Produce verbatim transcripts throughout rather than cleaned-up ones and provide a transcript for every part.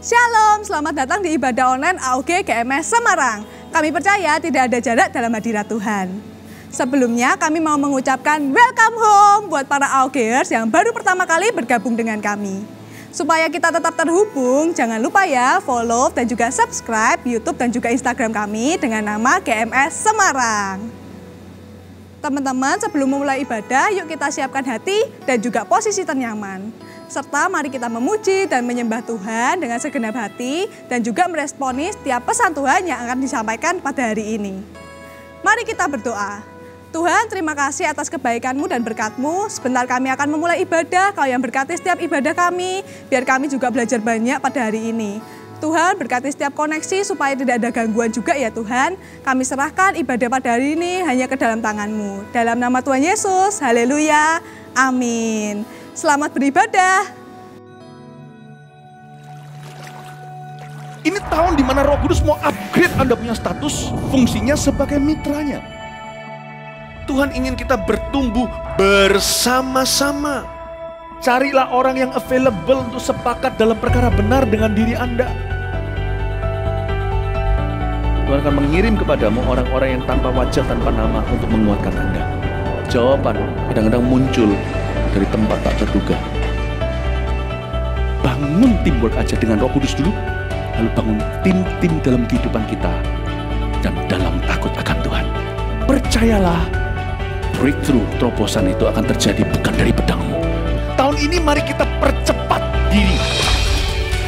Shalom, selamat datang di ibadah online A O G G M S Semarang. Kami percaya tidak ada jarak dalam hadirat Tuhan. Sebelumnya kami mau mengucapkan welcome home buat para AOGers yang baru pertama kali bergabung dengan kami. Supaya kita tetap terhubung, jangan lupa ya follow dan juga subscribe YouTube dan juga Instagram kami dengan nama G M S Semarang. Teman-teman, sebelum memulai ibadah, yuk kita siapkan hati dan juga posisi ternyaman. Serta mari kita memuji dan menyembah Tuhan dengan segenap hati dan juga meresponi setiap pesan Tuhan yang akan disampaikan pada hari ini. Mari kita berdoa. Tuhan, terima kasih atas kebaikan-Mu dan berkat-Mu. Sebentar kami akan memulai ibadah, Kau yang berkati setiap ibadah kami, biar kami juga belajar banyak pada hari ini. Tuhan, berkati setiap koneksi supaya tidak ada gangguan juga ya Tuhan. Kami serahkan ibadah pada hari ini hanya ke dalam tangan-Mu. Dalam nama Tuhan Yesus, haleluya, amin. Selamat beribadah. Ini tahun dimana Roh Kudus mau upgrade Anda punya status, fungsinya sebagai mitranya. Tuhan ingin kita bertumbuh bersama-sama. Carilah orang yang available untuk sepakat dalam perkara benar dengan diri Anda. Tuhan akan mengirim kepadamu orang-orang yang tanpa wajah, tanpa nama untuk menguatkan Anda. Jawaban kadang-kadang muncul dari tempat tak terduga. Bangun teamwork aja dengan Roh Kudus dulu, lalu bangun tim-tim dalam kehidupan kita dan dalam takut akan Tuhan. Percayalah, breakthrough terobosan itu akan terjadi bukan dari pedangmu. Tahun ini mari kita percepat diri.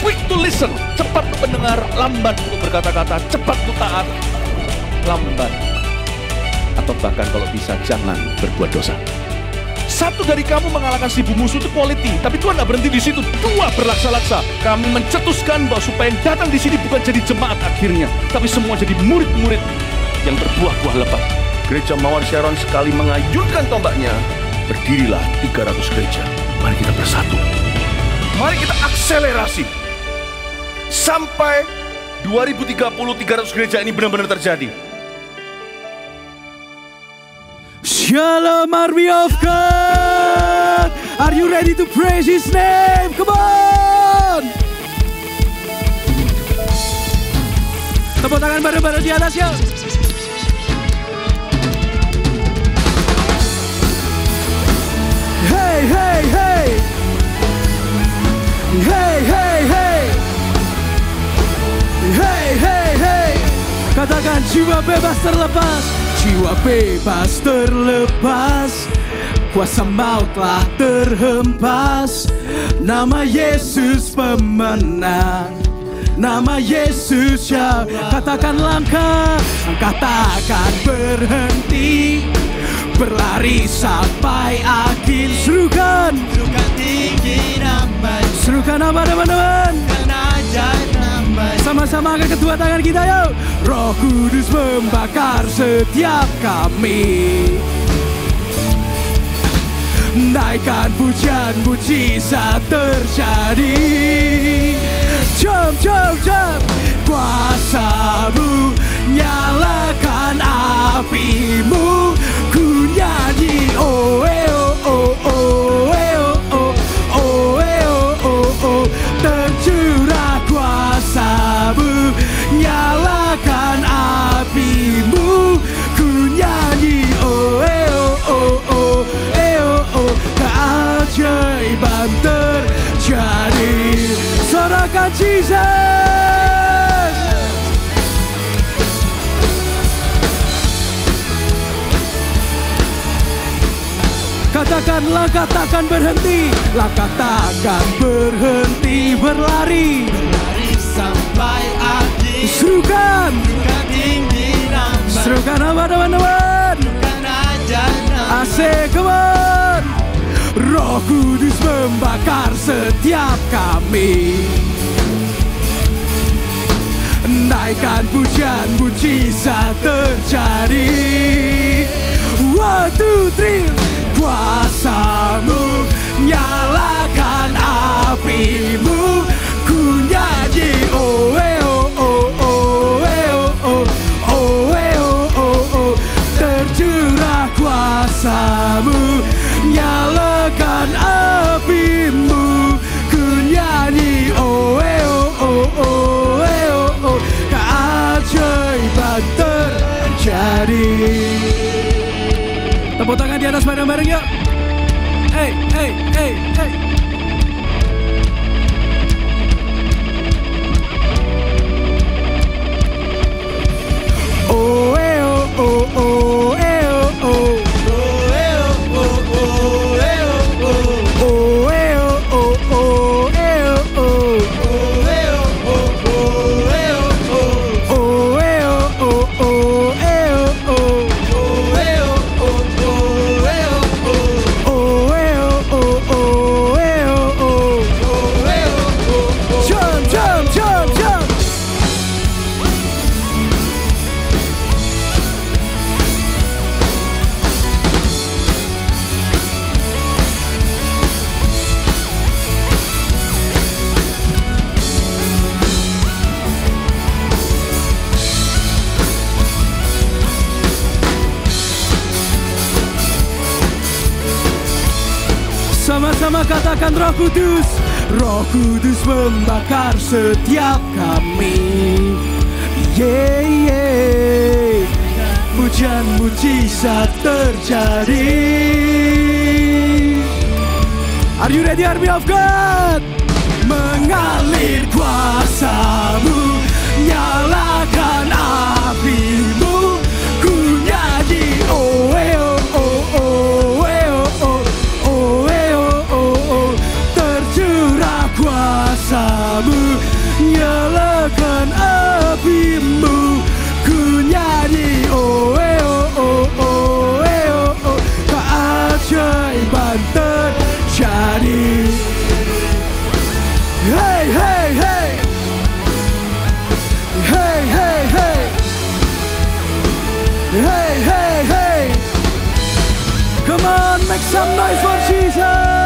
Quick to listen, cepat untuk mendengar, lambat untuk berkata-kata, cepat untuk taat, lambat atau bahkan kalau bisa jangan berbuat dosa. Satu dari kamu mengalahkan seribu musuh itu quality, tapi Tuhan tidak berhenti di situ. Dua berlaksa-laksa. Kami mencetuskan bahwa supaya yang datang di sini bukan jadi jemaat akhirnya, tapi semua jadi murid-murid yang berbuah-buah lebat. Gereja Mawar Sharon sekali mengayunkan tombaknya, berdirilah tiga ratus gereja. Mari kita bersatu. Mari kita akselerasi. Sampai dua ribu tiga puluh, tiga ratus gereja ini benar-benar terjadi. Shalom army of God. Are you ready to praise His name? Come on. Tepuk tangan bareng-bareng di atas ya. Hey hey hey. Hey hey hey. Hey hey hey. Katakan jiwa bebas terlepas. Jiwa bebas terlepas, kuasa maut telah terhempas. Nama Yesus pemenang, nama Yesus yang katakan langkah, langkah takkan berhenti, berlari sampai akhir. Serukan, serukan tinggi nama, serukan nama teman-teman. Sama-sama angkat kedua tangan kita yuk. Roh Kudus membakar setiap kami. Naikkan pujian, mujizat terjadi. Jom, jom, jom. Kuasa-Mu, nyalakan api-Mu. Ku nyanyi, oh, eh, oh, oh, oh, eh, oh. Tercurah kuasa-Mu, nyalakan api-Mu. Ku nyanyi, oh, eh, oh, oh, oh, eh, oh, oh. Keajaiban terjadi. Sorakan Jesus. Katakan langkah takkan berhenti, langkah takkan berhenti, berlari, berlari sampai akhir. Serukan, serukan tinggi nama, serukan nama teman-teman, serukan aja nama. Asik, come on. Roh Kudus membakar setiap kami. Naikkan pujian, mujizat terjadi. One, two, three. Kuasa-Mu, nyalakan api-Mu. Ku nyanyi, oh, eh, oh, oh, oh, eh, oh, oh, oh, eh, oh, oh, oh. Tercurah kuasa-Mu, nyalakan api-Mu. Ku nyanyi, oh, eh, oh, oh, Tepuk tangan di atas bareng-bareng yuk. Hey, hey, hey, hey. Oh, eh, oh, oh, oh, eh, oh, oh. Oh, eh, oh, oh, oh, eh, oh, oh. Oh, eh, oh, oh, oh, eh, oh, oh. Oh, eh, oh, oh, oh, eh, oh, oh. Oh, eh, oh, oh, oh, eh, oh, oh. Oh, eh, oh, oh, oh, eh, oh, oh. Oh, eh, oh, oh, oh, eh, oh, oh. Oh, eh, oh, oh, oh. Jump, jump, jump, jump. Sama-sama katakan Roh Kudus. Roh Kudus membakar setiap kami. Yeah, yeah. Pujian mujizat terjadi. Are you ready, Army of God? Mengalir kuasamu, nyalakan apimu, ku nyanyi oh eh oh oh oh. Kuasamu, nyalakan apimu, ku nyanyi oh eh oh oh oh eh oh oh. Keajaiban terjadi. Hey hey hey. Hey hey hey. Hey hey hey. Come on, make some noise for Jesus.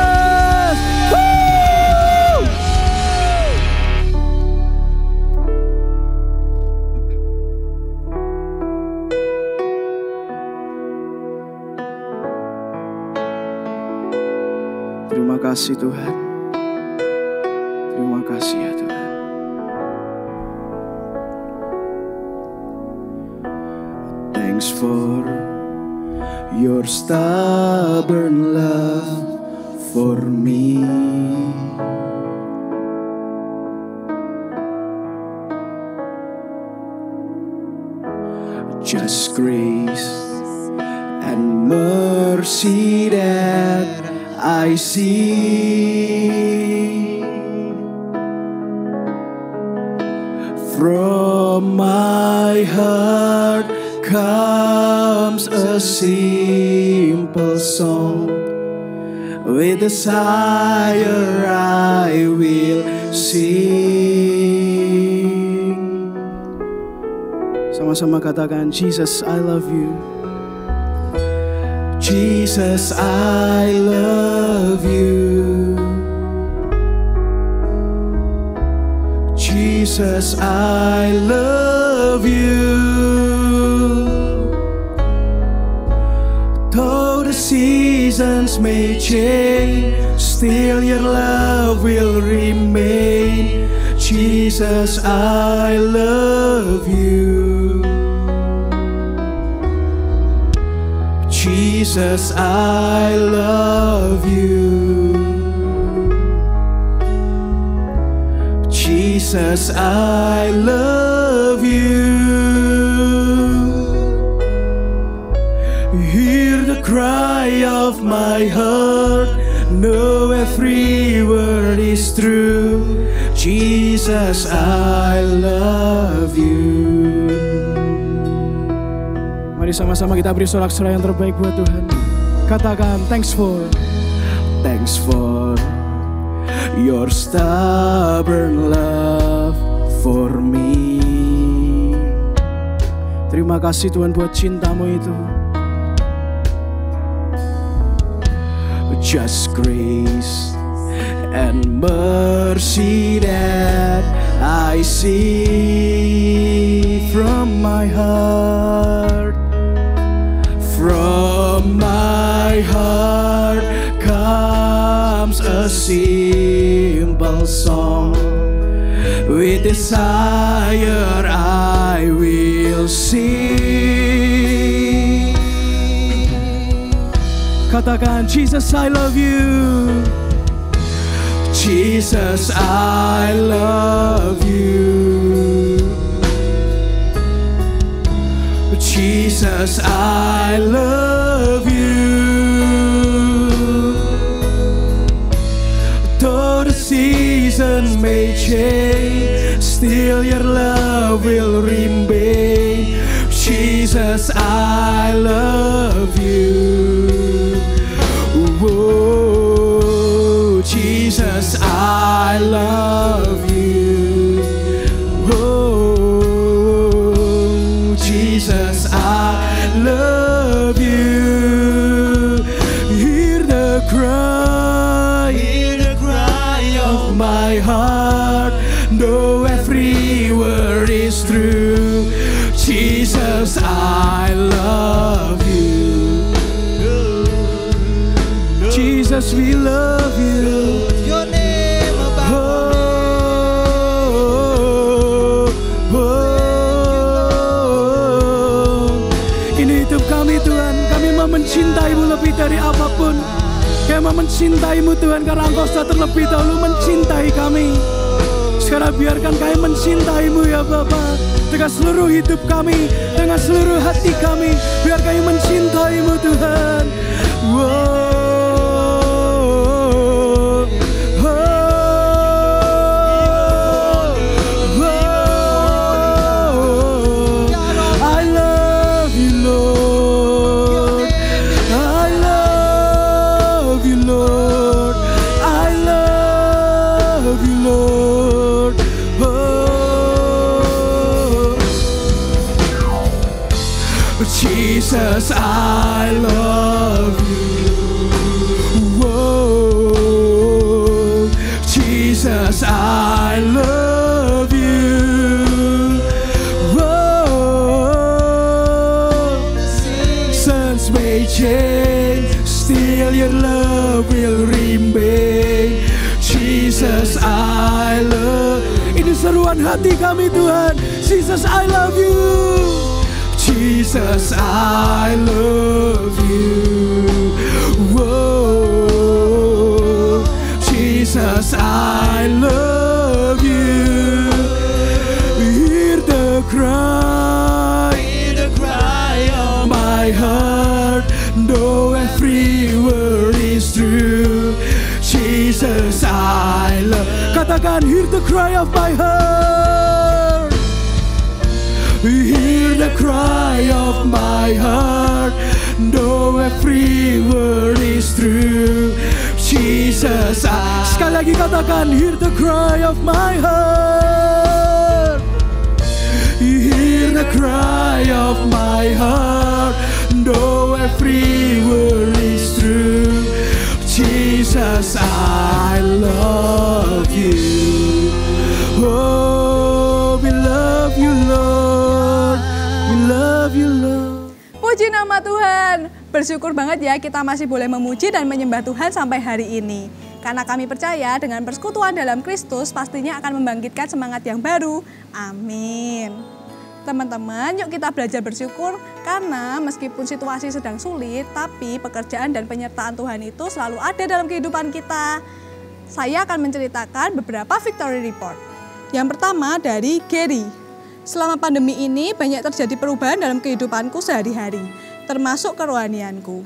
Terima kasih Tuhan. Terima kasih ya Tuhan. Thanks for your stubborn love for me. Just grace and mercy that I see from my heart comes a simple song with desire I will sing. Sama-sama katakan Jesus I love you. Jesus, I love you. Jesus, I love you. Though the seasons may change, still your love will remain. Jesus, I love you. Jesus, I love you. Jesus, I love you. Hear the cry of my heart, know every word is true. Jesus, I love you. Mari sama-sama kita beri sorak-sorai yang terbaik buat Tuhan. Katakan thanks for, thanks for your stubborn love for me. Terima kasih Tuhan buat cintamu itu. Just grace and mercy that I see from my heart. From my heart comes a simple song. With desire I will sing. Katakan, Jesus, I love you. Jesus, I love you. Jesus, I love you. Though the seasons may change, still your love will remain. Jesus, I love you. Oh, Jesus, I love you. Oh, Jesus, I love you. Hear the cry, hear the cry of my heart, though every word is true. Jesus, I love you. Jesus, we love you. Your name above. Oh, oh, oh. Ini hidup kami, Tuhan. Kami mau mencintaimu lebih dari apapun. Kami mau mencintaimu, Tuhan, karena Engkau sudah terlebih dahulu mencintai kami. Sekarang biarkan kami mencintaimu, ya Bapa, dengan seluruh hidup kami, dengan seluruh hati kami, biar kami mencintaimu, Tuhan. Wow. Oh. Oh. Oh. I love you, Lord. I love you, Lord. I love you, Lord. Oh. Jesus, I love you. Whoa. Jesus, I love you. Whoa. Sons may change, still your love will remain. Jesus, I love you. Ini seruan hati kami, Tuhan. Jesus, I love you. Jesus, I love you. Whoa. Jesus, I love you. Hear the cry, hear the cry of my heart, though every word is true. Jesus, I love. Katakan, hear the cry of my heart. Hear the cry of my heart, though every word is true. Jesus, I... Sekali lagi katakan, hear the cry of my heart. Hear the cry of my heart, though every word is true. Jesus, I love you. Oh, we love you, Lord. Love you, Lord. Puji nama Tuhan. Bersyukur banget ya kita masih boleh memuji dan menyembah Tuhan sampai hari ini. Karena kami percaya dengan persekutuan dalam Kristus pastinya akan membangkitkan semangat yang baru. Amin. Teman-teman, yuk kita belajar bersyukur. Karena meskipun situasi sedang sulit, tapi pekerjaan dan penyertaan Tuhan itu selalu ada dalam kehidupan kita. Saya akan menceritakan beberapa victory report. Yang pertama dari Gary. Selama pandemi ini banyak terjadi perubahan dalam kehidupanku sehari-hari, termasuk kerohanianku.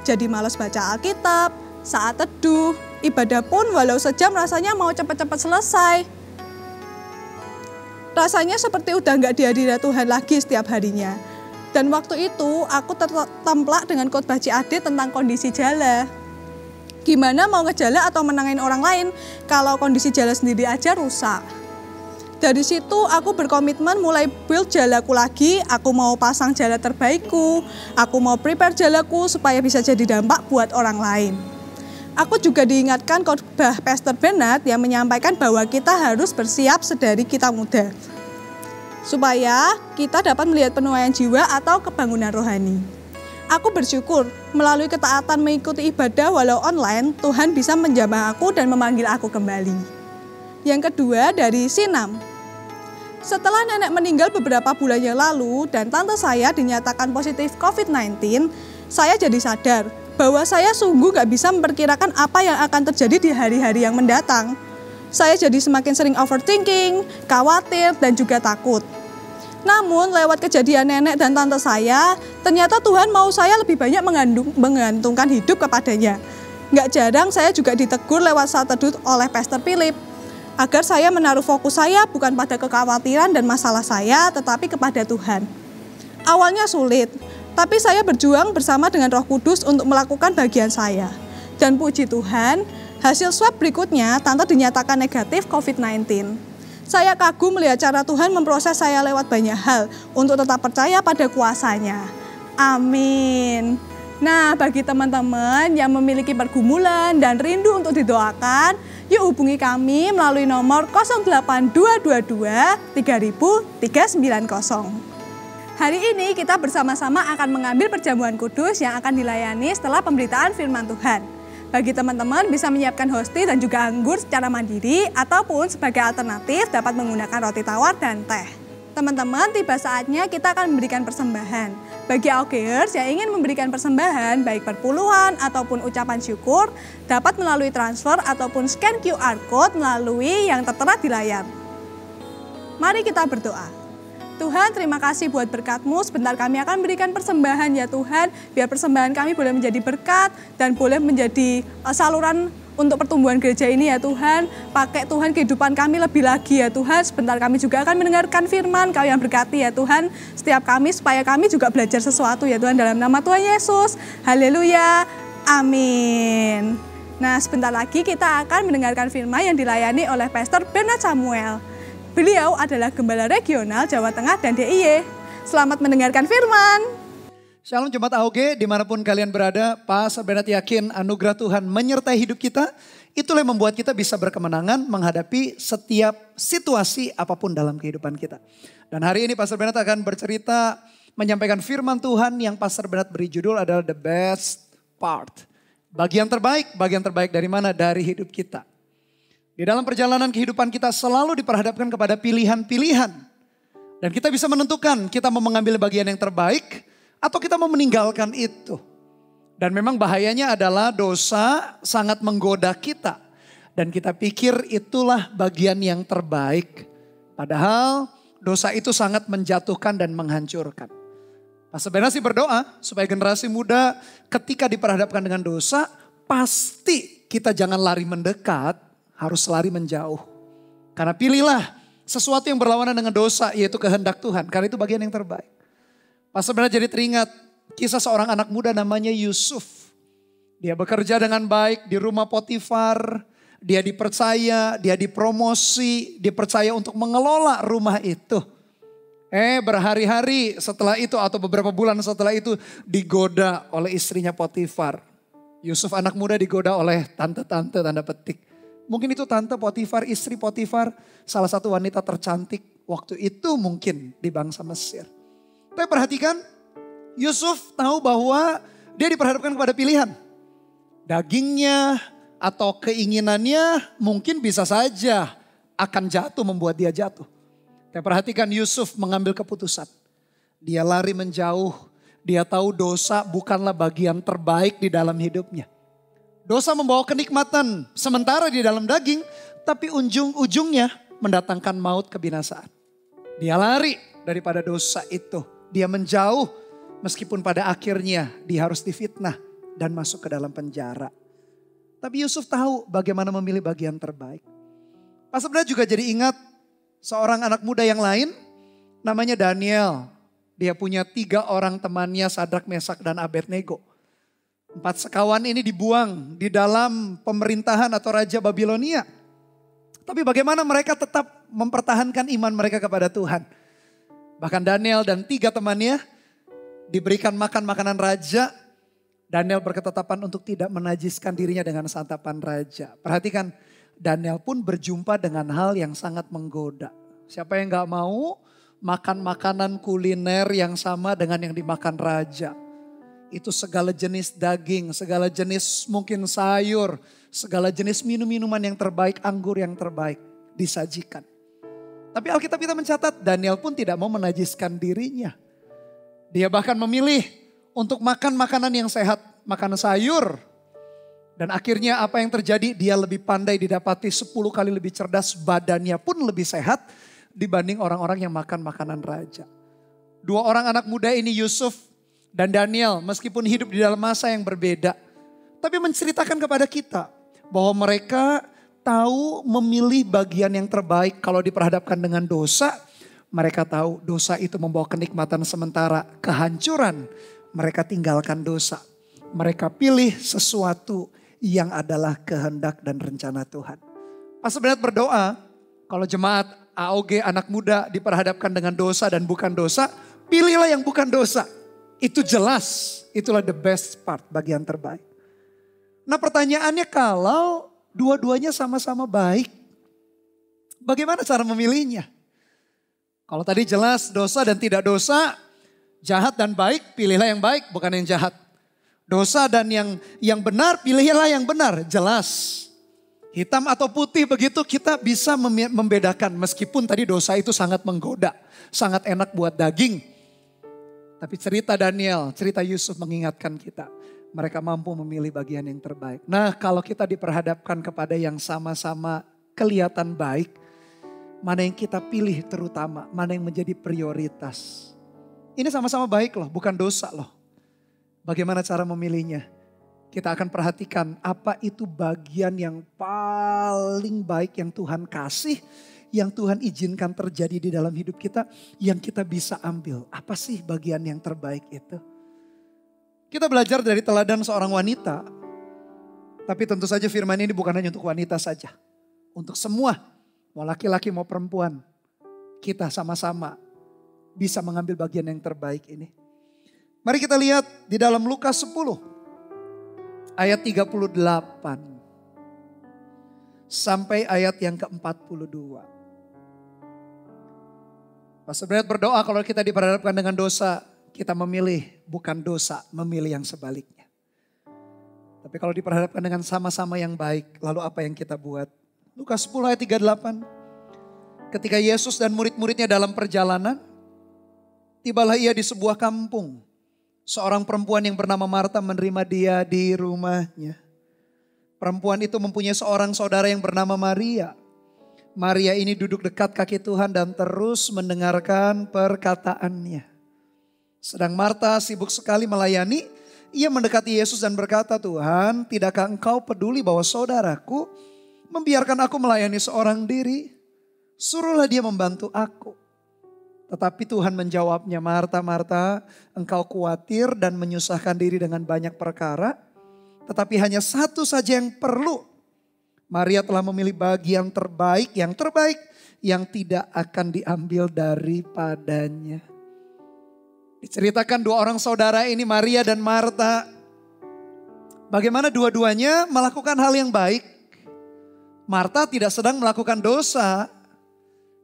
Jadi malas baca Alkitab, saat teduh, ibadah pun walau sejam rasanya mau cepat-cepat selesai. Rasanya seperti udah nggak di hadirat Tuhan lagi setiap harinya. Dan waktu itu aku tertemplak dengan khotbah J C Ade tentang kondisi jala. Gimana mau ngejala atau menangin orang lain kalau kondisi jala sendiri aja rusak. Dari situ aku berkomitmen mulai build jalaku lagi, aku mau pasang jala terbaikku, aku mau prepare jalaku supaya bisa jadi dampak buat orang lain. Aku juga diingatkan khotbah Pastor Bernard yang menyampaikan bahwa kita harus bersiap sedari kita muda. Supaya kita dapat melihat penuaian jiwa atau kebangunan rohani. Aku bersyukur melalui ketaatan mengikuti ibadah walau online, Tuhan bisa menjamah aku dan memanggil aku kembali. Yang kedua dari Sinam. Setelah nenek meninggal beberapa bulan yang lalu dan tante saya dinyatakan positif covid sembilan belas, saya jadi sadar bahwa saya sungguh gak bisa memperkirakan apa yang akan terjadi di hari-hari yang mendatang. Saya jadi semakin sering overthinking, khawatir, dan juga takut. Namun lewat kejadian nenek dan tante saya, ternyata Tuhan mau saya lebih banyak mengandung, mengantungkan hidup kepadanya. Gak jarang saya juga ditegur lewat saat teduh oleh Pastor Philip, agar saya menaruh fokus saya bukan pada kekhawatiran dan masalah saya, tetapi kepada Tuhan. Awalnya sulit, tapi saya berjuang bersama dengan Roh Kudus untuk melakukan bagian saya. Dan puji Tuhan, hasil swab berikutnya tante dinyatakan negatif covid sembilan belas. Saya kagum melihat cara Tuhan memproses saya lewat banyak hal untuk tetap percaya pada kuasanya. Amin. Nah, bagi teman-teman yang memiliki pergumulan dan rindu untuk didoakan, yuk hubungi kami melalui nomor nol delapan dua dua dua tiga nol nol nol tiga sembilan nol. Hari ini kita bersama-sama akan mengambil perjamuan kudus yang akan dilayani setelah pemberitaan firman Tuhan. Bagi teman-teman bisa menyiapkan hosti dan juga anggur secara mandiri ataupun sebagai alternatif dapat menggunakan roti tawar dan teh. Teman-teman, tiba saatnya kita akan memberikan persembahan. Bagi AOGers yang ingin memberikan persembahan baik perpuluhan ataupun ucapan syukur dapat melalui transfer ataupun scan Q R Code melalui yang tertera di layar. Mari kita berdoa. Tuhan, terima kasih buat berkat-Mu. Sebentar kami akan berikan persembahan ya Tuhan. Biar persembahan kami boleh menjadi berkat dan boleh menjadi saluran untuk pertumbuhan gereja ini ya Tuhan. Pakai Tuhan kehidupan kami lebih lagi ya Tuhan. Sebentar kami juga akan mendengarkan firman Kau yang berkati ya Tuhan. Setiap kami supaya kami juga belajar sesuatu ya Tuhan. Dalam nama Tuhan Yesus. Haleluya. Amin. Nah, sebentar lagi kita akan mendengarkan firman yang dilayani oleh Pastor Bernard Samuel. Beliau adalah Gembala Regional Jawa Tengah dan D I Y. Selamat mendengarkan firman. Shalom Jemaat A O G, dimanapun kalian berada, Pastor Bernard yakin anugerah Tuhan menyertai hidup kita. Itulah yang membuat kita bisa berkemenangan menghadapi setiap situasi apapun dalam kehidupan kita. Dan hari ini Pastor Bernard akan bercerita, menyampaikan firman Tuhan yang Pastor Bernard beri judul adalah The Best Part. Bagian terbaik, bagian terbaik dari mana? Dari hidup kita. Di dalam perjalanan kehidupan kita selalu diperhadapkan kepada pilihan-pilihan. Dan kita bisa menentukan kita mau mengambil bagian yang terbaik atau kita mau meninggalkan itu. Dan memang bahayanya adalah dosa sangat menggoda kita. Dan kita pikir itulah bagian yang terbaik. Padahal dosa itu sangat menjatuhkan dan menghancurkan. Pastor Bernard sih berdoa supaya generasi muda ketika diperhadapkan dengan dosa pasti kita jangan lari mendekat. Harus lari menjauh. Karena pilihlah sesuatu yang berlawanan dengan dosa, yaitu kehendak Tuhan. Karena itu bagian yang terbaik. Pastor Bernard jadi teringat kisah seorang anak muda namanya Yusuf. Dia bekerja dengan baik di rumah Potifar. Dia dipercaya, dia dipromosi, dipercaya untuk mengelola rumah itu. Eh berhari-hari setelah itu atau beberapa bulan setelah itu digoda oleh istrinya Potifar. Yusuf anak muda digoda oleh tante-tante tanda petik. Mungkin itu tante Potifar, istri Potifar, salah satu wanita tercantik waktu itu mungkin di bangsa Mesir. Tapi perhatikan, Yusuf tahu bahwa dia diperhadapkan kepada pilihan. Dagingnya atau keinginannya mungkin bisa saja akan jatuh membuat dia jatuh. Tapi perhatikan Yusuf mengambil keputusan. Dia lari menjauh, dia tahu dosa bukanlah bagian terbaik di dalam hidupnya. Dosa membawa kenikmatan sementara di dalam daging, tapi ujung-ujungnya mendatangkan maut kebinasaan. Dia lari daripada dosa itu, dia menjauh meskipun pada akhirnya dia harus difitnah dan masuk ke dalam penjara. Tapi Yusuf tahu bagaimana memilih bagian terbaik. Pas sebenarnya juga jadi ingat seorang anak muda yang lain namanya Daniel. Dia punya tiga orang temannya Sadrak, Mesak, dan Abednego. Empat sekawan ini dibuang di dalam pemerintahan atau Raja Babilonia. Tapi bagaimana mereka tetap mempertahankan iman mereka kepada Tuhan. Bahkan Daniel dan tiga temannya diberikan makan makanan raja. Daniel berketetapan untuk tidak menajiskan dirinya dengan santapan raja. Perhatikan, Daniel pun berjumpa dengan hal yang sangat menggoda. Siapa yang gak mau makan makanan kuliner yang sama dengan yang dimakan raja. Itu segala jenis daging, segala jenis mungkin sayur, segala jenis minum-minuman yang terbaik, anggur yang terbaik disajikan. Tapi Alkitab kita mencatat Daniel pun tidak mau menajiskan dirinya. Dia bahkan memilih untuk makan makanan yang sehat. makan sayur. Dan akhirnya apa yang terjadi? Dia lebih pandai, didapati sepuluh kali lebih cerdas, badannya pun lebih sehat dibanding orang-orang yang makan makanan raja. Dua orang anak muda ini, Yusuf dan Daniel, meskipun hidup di dalam masa yang berbeda, tapi menceritakan kepada kita bahwa mereka tahu memilih bagian yang terbaik. Kalau diperhadapkan dengan dosa, mereka tahu dosa itu membawa kenikmatan sementara, kehancuran. Mereka tinggalkan dosa. Mereka pilih sesuatu yang adalah kehendak dan rencana Tuhan. Pas sebenarnya berdoa, kalau jemaat A O G anak muda diperhadapkan dengan dosa dan bukan dosa, pilihlah yang bukan dosa. Itu jelas, itulah the best part, bagian terbaik. Nah pertanyaannya, kalau dua-duanya sama-sama baik, bagaimana cara memilihnya? Kalau tadi jelas dosa dan tidak dosa, jahat dan baik, pilihlah yang baik, bukan yang jahat. Dosa dan yang yang benar, pilihlah yang benar, jelas. Hitam atau putih, begitu kita bisa membedakan. Meskipun tadi dosa itu sangat menggoda, sangat enak buat daging. Tapi cerita Daniel, cerita Yusuf mengingatkan kita. Mereka mampu memilih bagian yang terbaik. Nah kalau kita diperhadapkan kepada yang sama-sama kelihatan baik, mana yang kita pilih terutama, mana yang menjadi prioritas. Ini sama-sama baik loh, bukan dosa loh. Bagaimana cara memilihnya? Kita akan perhatikan apa itu bagian yang paling baik yang Tuhan kasih, yang Tuhan izinkan terjadi di dalam hidup kita, yang kita bisa ambil. Apa sih bagian yang terbaik itu? Kita belajar dari teladan seorang wanita. Tapi tentu saja firman ini bukan hanya untuk wanita saja. Untuk semua, mau laki-laki mau perempuan, kita sama-sama bisa mengambil bagian yang terbaik ini. Mari kita lihat di dalam Lukas sepuluh ayat tiga puluh delapan sampai ayat yang ke empat puluh dua. Pastor Bernard berdoa kalau kita diperhadapkan dengan dosa, kita memilih bukan dosa, memilih yang sebaliknya. Tapi kalau diperhadapkan dengan sama-sama yang baik, lalu apa yang kita buat? Lukas sepuluh ayat tiga puluh delapan. Ketika Yesus dan murid-muridnya dalam perjalanan, tibalah ia di sebuah kampung. Seorang perempuan yang bernama Martha menerima dia di rumahnya. Perempuan itu mempunyai seorang saudara yang bernama Maria. Maria ini duduk dekat kaki Tuhan dan terus mendengarkan perkataannya. Sedang Martha sibuk sekali melayani. Ia mendekati Yesus dan berkata, "Tuhan, tidakkah engkau peduli bahwa saudaraku membiarkan aku melayani seorang diri? Suruhlah dia membantu aku." Tetapi Tuhan menjawabnya, "Martha, Martha, engkau khawatir dan menyusahkan diri dengan banyak perkara. Tetapi hanya satu saja yang perlu. Maria telah memilih bagian terbaik, yang terbaik, yang tidak akan diambil daripadanya." Diceritakan dua orang saudara ini, Maria dan Martha. Bagaimana dua-duanya melakukan hal yang baik. Martha tidak sedang melakukan dosa.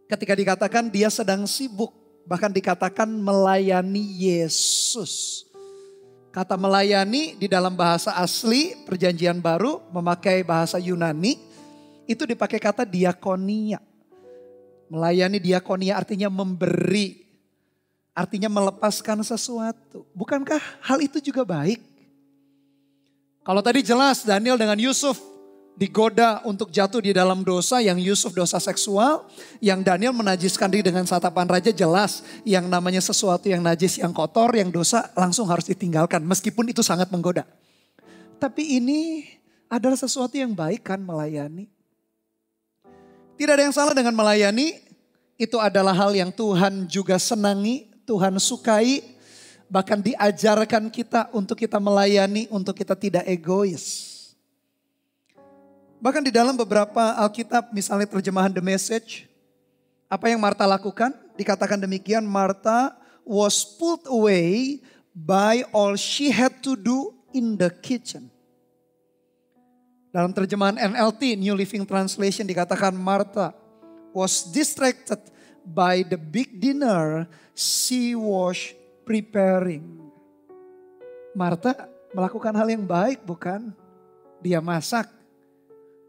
Ketika dikatakan dia sedang sibuk, bahkan dikatakan melayani Yesus. Kata melayani di dalam bahasa asli Perjanjian Baru memakai bahasa Yunani, itu dipakai kata diakonia. Melayani diakonia artinya memberi, artinya melepaskan sesuatu. Bukankah hal itu juga baik? Kalau tadi jelas Daniel dengan Yusuf digoda untuk jatuh di dalam dosa, yang Yusuf dosa seksual, yang Daniel menajiskan diri dengan santapan raja, jelas yang namanya sesuatu yang najis, yang kotor, yang dosa langsung harus ditinggalkan meskipun itu sangat menggoda. Tapi ini adalah sesuatu yang baik kan, melayani. Tidak ada yang salah dengan melayani, itu adalah hal yang Tuhan juga senangi, Tuhan sukai, bahkan diajarkan kita untuk kita melayani, untuk kita tidak egois. Bahkan di dalam beberapa Alkitab, misalnya terjemahan The Message, apa yang Martha lakukan? Dikatakan demikian, Martha was pulled away by all she had to do in the kitchen. Dalam terjemahan N L T, New Living Translation, dikatakan Martha was distracted by the big dinner she was preparing. Martha melakukan hal yang baik, bukan? Dia masak.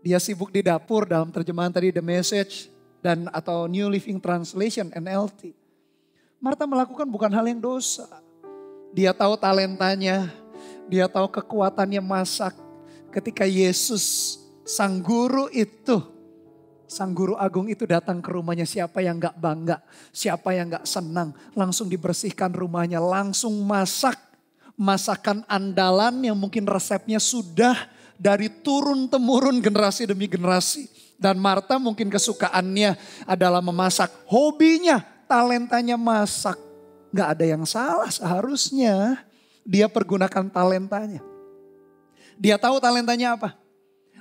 Dia sibuk di dapur dalam terjemahan tadi The Message dan atau New Living Translation N L T. Martha melakukan bukan hal yang dosa. Dia tahu talentanya, Dia tahu kekuatannya Masak ketika Yesus sang guru itu, sang guru agung itu datang ke rumahnya. Siapa yang gak bangga, siapa yang gak senang. Langsung dibersihkan rumahnya, langsung masak. Masakan andalan yang mungkin resepnya sudah dari turun-temurun generasi demi generasi. Dan Martha mungkin kesukaannya adalah memasak. Hobinya, talentanya masak. Gak ada yang salah seharusnya. Dia pergunakan talentanya. Dia tahu talentanya apa.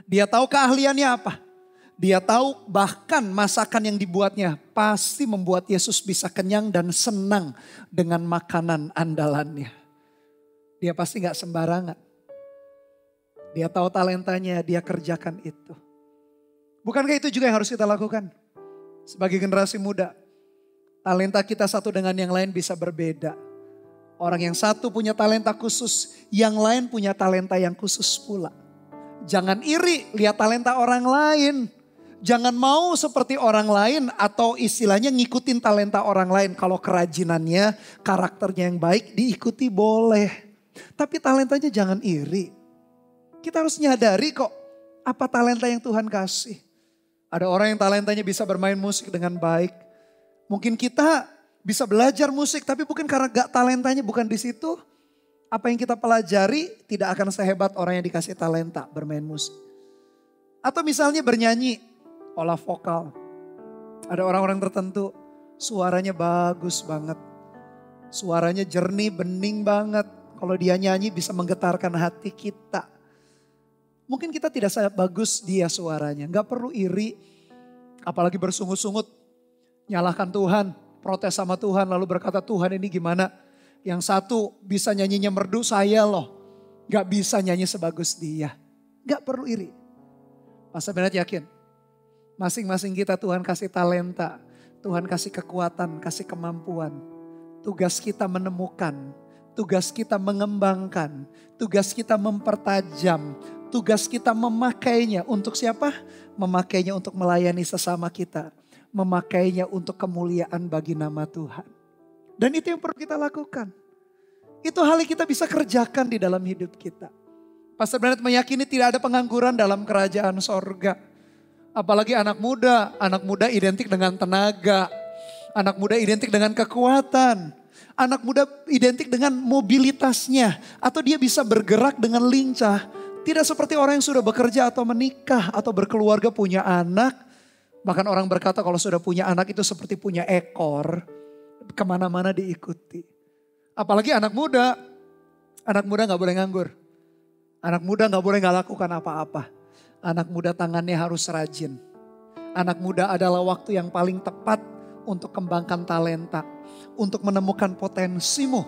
Dia tahu keahliannya apa. Dia tahu bahkan masakan yang dibuatnya pasti membuat Yesus bisa kenyang dan senang dengan makanan andalannya. Dia pasti gak sembarangan. Dia tahu talentanya, dia kerjakan itu. Bukankah itu juga yang harus kita lakukan? Sebagai generasi muda, talenta kita satu dengan yang lain bisa berbeda. Orang yang satu punya talenta khusus, yang lain punya talenta yang khusus pula. Jangan iri lihat talenta orang lain. Jangan mau seperti orang lain atau istilahnya ngikutin talenta orang lain. Kalau kerajinannya, karakternya yang baik diikuti boleh. Tapi talentanya jangan iri. Kita harus nyadari kok apa talenta yang Tuhan kasih. Ada orang yang talentanya bisa bermain musik dengan baik. Mungkin kita bisa belajar musik, tapi bukan karena gak talentanya, bukan di situ. Apa yang kita pelajari tidak akan sehebat orang yang dikasih talenta bermain musik. Atau misalnya bernyanyi, olah vokal. Ada orang-orang tertentu, suaranya bagus banget. Suaranya jernih, bening banget. Kalau dia nyanyi bisa menggetarkan hati kita. Mungkin kita tidak sebagus dia suaranya. Gak perlu iri, apalagi bersungut-sungut. Nyalahkan Tuhan, protes sama Tuhan, lalu berkata Tuhan ini gimana? Yang satu bisa nyanyinya merdu, saya loh gak bisa nyanyi sebagus dia. Gak perlu iri. Pastor Bernard yakin, masing-masing kita Tuhan kasih talenta, Tuhan kasih kekuatan, kasih kemampuan. Tugas kita menemukan, tugas kita mengembangkan, tugas kita mempertajam, tugas kita memakainya untuk siapa? Memakainya untuk melayani sesama kita. Memakainya untuk kemuliaan bagi nama Tuhan. Dan itu yang perlu kita lakukan. Itu hal yang kita bisa kerjakan di dalam hidup kita. Pastor Bernard meyakini tidak ada pengangguran dalam kerajaan sorga. Apalagi anak muda. Anak muda identik dengan tenaga. Anak muda identik dengan kekuatan. Anak muda identik dengan mobilitasnya. Atau dia bisa bergerak dengan lincah. Tidak seperti orang yang sudah bekerja atau menikah. Atau berkeluarga punya anak. Bahkan orang berkata kalau sudah punya anak itu seperti punya ekor. Kemana-mana diikuti. Apalagi anak muda. Anak muda gak boleh nganggur. Anak muda gak boleh gak lakukan apa-apa. Anak muda tangannya harus rajin. Anak muda adalah waktu yang paling tepat untuk kembangkan talenta. Untuk menemukan potensimu.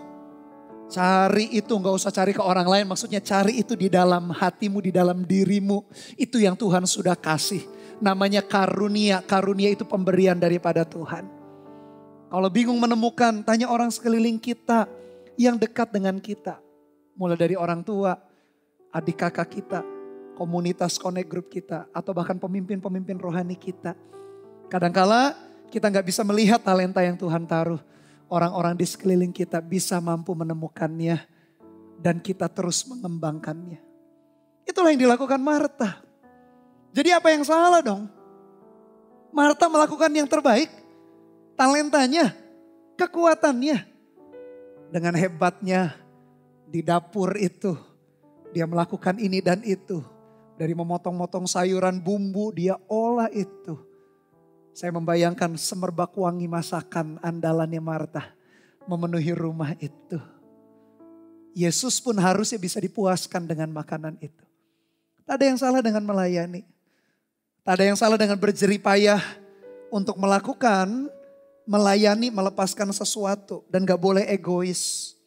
Cari itu, gak usah cari ke orang lain. Maksudnya cari itu di dalam hatimu, di dalam dirimu. Itu yang Tuhan sudah kasih. Namanya karunia, karunia itu pemberian daripada Tuhan. Kalau bingung menemukan, tanya orang sekeliling kita yang dekat dengan kita. Mulai dari orang tua, adik kakak kita, komunitas connect group kita, atau bahkan pemimpin-pemimpin rohani kita. Kadangkala kita gak bisa melihat talenta yang Tuhan taruh. Orang-orang di sekeliling kita bisa mampu menemukannya dan kita terus mengembangkannya. Itulah yang dilakukan Martha. Jadi apa yang salah dong? Martha melakukan yang terbaik. Talentanya, kekuatannya. Dengan hebatnya di dapur itu. Dia melakukan ini dan itu. Dari memotong-motong sayuran bumbu dia olah itu. Saya membayangkan semerbak wangi masakan andalannya Martha. Memenuhi rumah itu. Yesus pun harusnya bisa dipuaskan dengan makanan itu. Tak ada yang salah dengan melayani. Tak ada yang salah dengan berjeripayah untuk melakukan, melayani, melepaskan sesuatu. Dan gak boleh egois.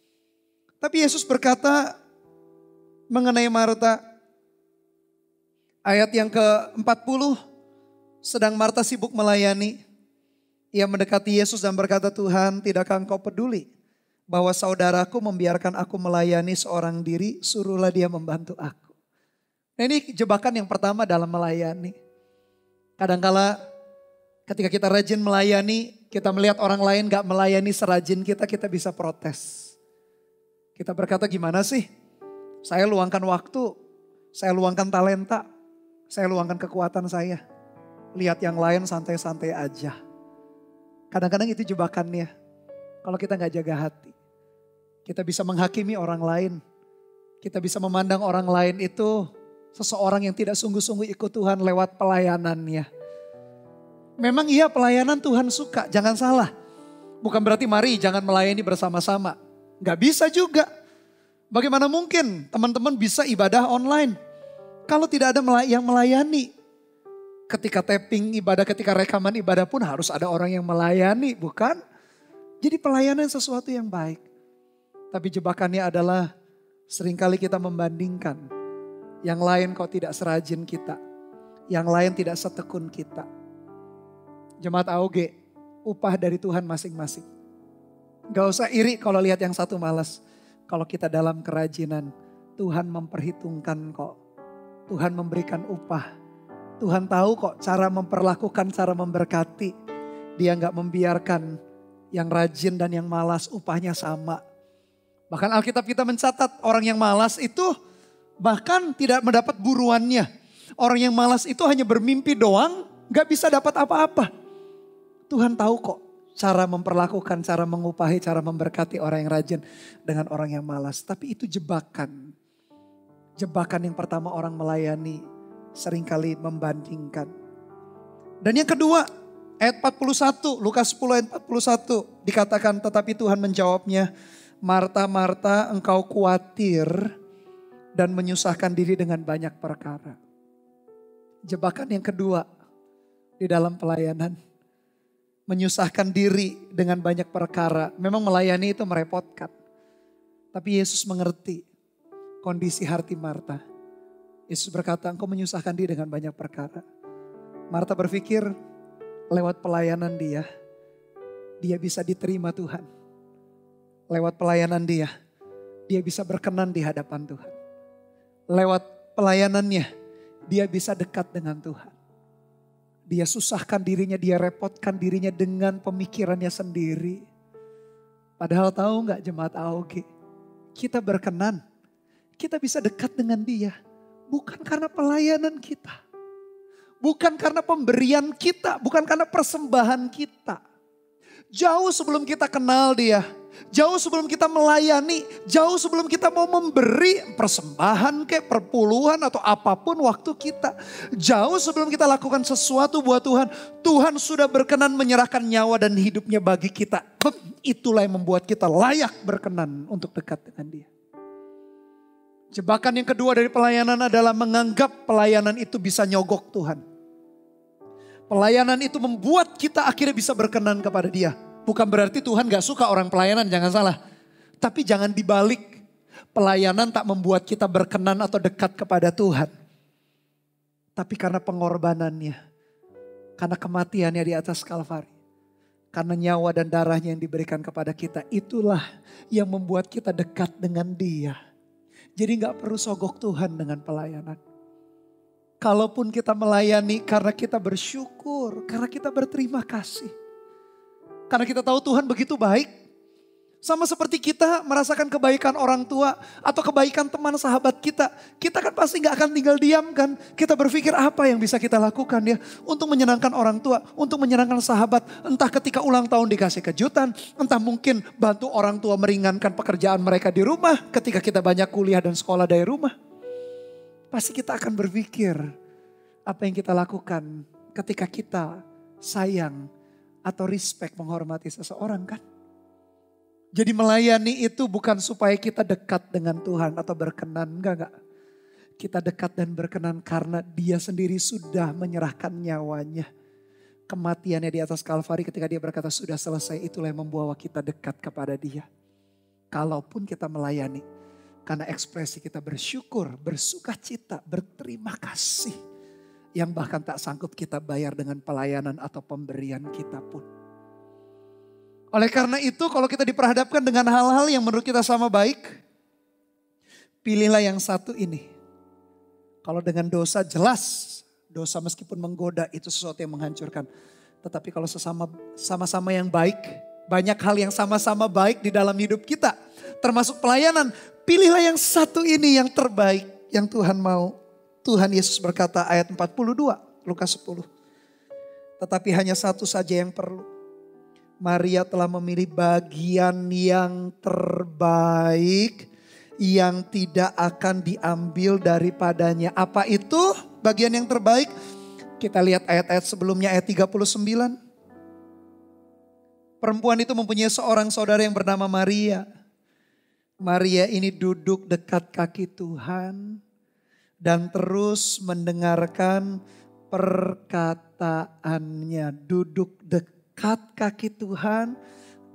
Tapi Yesus berkata mengenai Martha. Ayat yang ke empat puluh. Sedang Martha sibuk melayani. Ia mendekati Yesus dan berkata, Tuhan, tidakkah engkau peduli bahwa saudaraku membiarkan aku melayani seorang diri, suruhlah dia membantu aku. Nah ini jebakan yang pertama dalam melayani. Kadangkala ketika kita rajin melayani, kita melihat orang lain gak melayani serajin kita, kita bisa protes. Kita berkata gimana sih Saya luangkan waktu, saya luangkan talenta, saya luangkan kekuatan saya. Lihat yang lain santai-santai aja. Kadang-kadang itu jebakannya. Kalau kita gak jaga hati. Kita bisa menghakimi orang lain. Kita bisa memandang orang lain itu seseorang yang tidak sungguh-sungguh ikut Tuhan lewat pelayanannya. Memang iya pelayanan Tuhan suka, jangan salah. Bukan berarti mari jangan melayani bersama-sama. Gak bisa juga. Bagaimana mungkin teman-teman bisa ibadah online kalau tidak ada yang melayani. Ketika taping ibadah, ketika rekaman ibadah pun harus ada orang yang melayani, bukan? Jadi pelayanan sesuatu yang baik. Tapi jebakannya adalah seringkali kita membandingkan. Yang lain kok tidak serajin kita. Yang lain tidak setekun kita. Jemaat A O G, upah dari Tuhan masing-masing. Gak usah iri kalau lihat yang satu malas. Kalau kita dalam kerajinan, Tuhan memperhitungkan kok. Tuhan memberikan upah. Tuhan tahu kok cara memperlakukan, cara memberkati. Dia gak membiarkan yang rajin dan yang malas upahnya sama. Bahkan Alkitab kita mencatat orang yang malas itu bahkan tidak mendapat buruannya. Orang yang malas itu hanya bermimpi doang, gak bisa dapat apa-apa. Tuhan tahu kok cara memperlakukan, cara mengupahi, cara memberkati orang yang rajin dengan orang yang malas. Tapi itu jebakan. Jebakan yang pertama orang melayani seringkali membandingkan. Dan yang kedua ayat empat puluh satu, Lukas sepuluh ayat empat puluh satu dikatakan tetapi Tuhan menjawabnya. Martha, Martha engkau khawatir dan menyusahkan diri dengan banyak perkara. Jebakan yang kedua di dalam pelayanan. Menyusahkan diri dengan banyak perkara. Memang melayani itu merepotkan. Tapi Yesus mengerti kondisi hati Martha. Yesus berkata, engkau menyusahkan diri dengan banyak perkara. Martha berpikir lewat pelayanan dia, dia bisa diterima Tuhan. Lewat pelayanan dia, dia bisa berkenan di hadapan Tuhan. Lewat pelayanannya, dia bisa dekat dengan Tuhan. Dia susahkan dirinya, dia repotkan dirinya dengan pemikirannya sendiri. Padahal tahu gak jemaat A O G, kita berkenan. Kita bisa dekat dengan dia. Bukan karena pelayanan kita. Bukan karena pemberian kita. Bukan karena persembahan kita. Jauh sebelum kita kenal dia. Jauh sebelum kita melayani. Jauh sebelum kita mau memberi persembahan kayak perpuluhan atau apapun waktu kita. Jauh sebelum kita lakukan sesuatu buat Tuhan. Tuhan sudah berkenan menyerahkan nyawa dan hidupnya bagi kita. Itulah yang membuat kita layak berkenan untuk dekat dengan dia. Jebakan yang kedua dari pelayanan adalah menganggap pelayanan itu bisa nyogok Tuhan. Pelayanan itu membuat kita akhirnya bisa berkenan kepada dia. Bukan berarti Tuhan gak suka orang pelayanan, jangan salah. Tapi jangan dibalik. Pelayanan tak membuat kita berkenan atau dekat kepada Tuhan. Tapi karena pengorbanannya. Karena kematiannya di atas Kalvari. Karena nyawa dan darahnya yang diberikan kepada kita. Itulah yang membuat kita dekat dengan dia. Jadi gak perlu sogok Tuhan dengan pelayanan. Kalaupun kita melayani karena kita bersyukur, karena kita berterima kasih. Karena kita tahu Tuhan begitu baik. Sama seperti kita merasakan kebaikan orang tua atau kebaikan teman sahabat kita. Kita kan pasti gak akan tinggal diam kan. Kita berpikir apa yang bisa kita lakukan ya. Untuk menyenangkan orang tua, untuk menyenangkan sahabat. Entah ketika ulang tahun dikasih kejutan. Entah mungkin bantu orang tua meringankan pekerjaan mereka di rumah. Ketika kita banyak kuliah dan sekolah dari rumah. Pasti kita akan berpikir apa yang kita lakukan ketika kita sayang atau respect menghormati seseorang kan. Jadi melayani itu bukan supaya kita dekat dengan Tuhan atau berkenan. Enggak, enggak. Kita dekat dan berkenan karena dia sendiri sudah menyerahkan nyawanya. Kematiannya di atas Kalvari ketika dia berkata sudah selesai, itulah yang membawa kita dekat kepada dia. Kalaupun kita melayani. Karena ekspresi kita bersyukur, bersuka cita, berterima kasih. Yang bahkan tak sanggup kita bayar dengan pelayanan atau pemberian kita pun. Oleh karena itu kalau kita diperhadapkan dengan hal-hal yang menurut kita sama baik. Pilihlah yang satu ini. Kalau dengan dosa jelas. Dosa meskipun menggoda itu sesuatu yang menghancurkan. Tetapi kalau sesama sama-sama yang baik. Banyak hal yang sama-sama baik di dalam hidup kita. termasuk pelayanan. Pilihlah yang satu ini yang terbaik yang Tuhan mau. Tuhan Yesus berkata ayat empat puluh dua Lukas sepuluh. Tetapi hanya satu saja yang perlu. Maria telah memilih bagian yang terbaik yang tidak akan diambil daripadanya. Apa itu bagian yang terbaik? Kita lihat ayat-ayat sebelumnya, ayat tiga puluh sembilan. Perempuan itu mempunyai seorang saudara yang bernama Maria. Maria ini duduk dekat kaki Tuhan dan terus mendengarkan perkataannya. Duduk dekat kaki Tuhan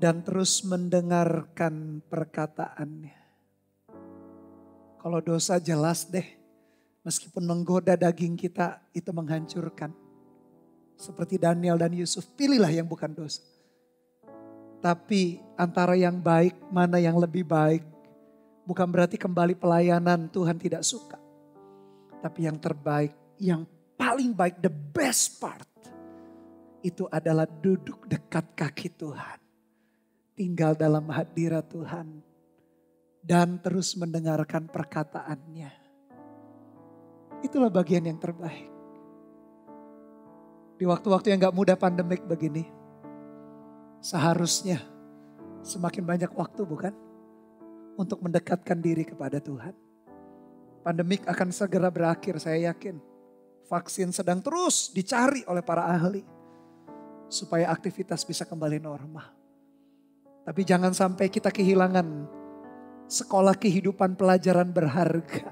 dan terus mendengarkan perkataannya. Kalau dosa jelas deh, meskipun menggoda daging kita itu menghancurkan. Seperti Daniel dan Yusuf, pilihlah yang bukan dosa. Tapi antara yang baik, mana yang lebih baik. Bukan berarti kembali pelayanan Tuhan tidak suka. Tapi yang terbaik, yang paling baik, the best part. Itu adalah duduk dekat kaki Tuhan. Tinggal dalam hadirat Tuhan. Dan terus mendengarkan perkataannya. Itulah bagian yang terbaik. Di waktu-waktu yang gak mudah pandemik begini. Seharusnya semakin banyak waktu bukan? Untuk mendekatkan diri kepada Tuhan. Pandemik akan segera berakhir saya yakin. Vaksin sedang terus dicari oleh para ahli. Supaya aktivitas bisa kembali normal. Tapi jangan sampai kita kehilangan sekolah kehidupan pelajaran berharga.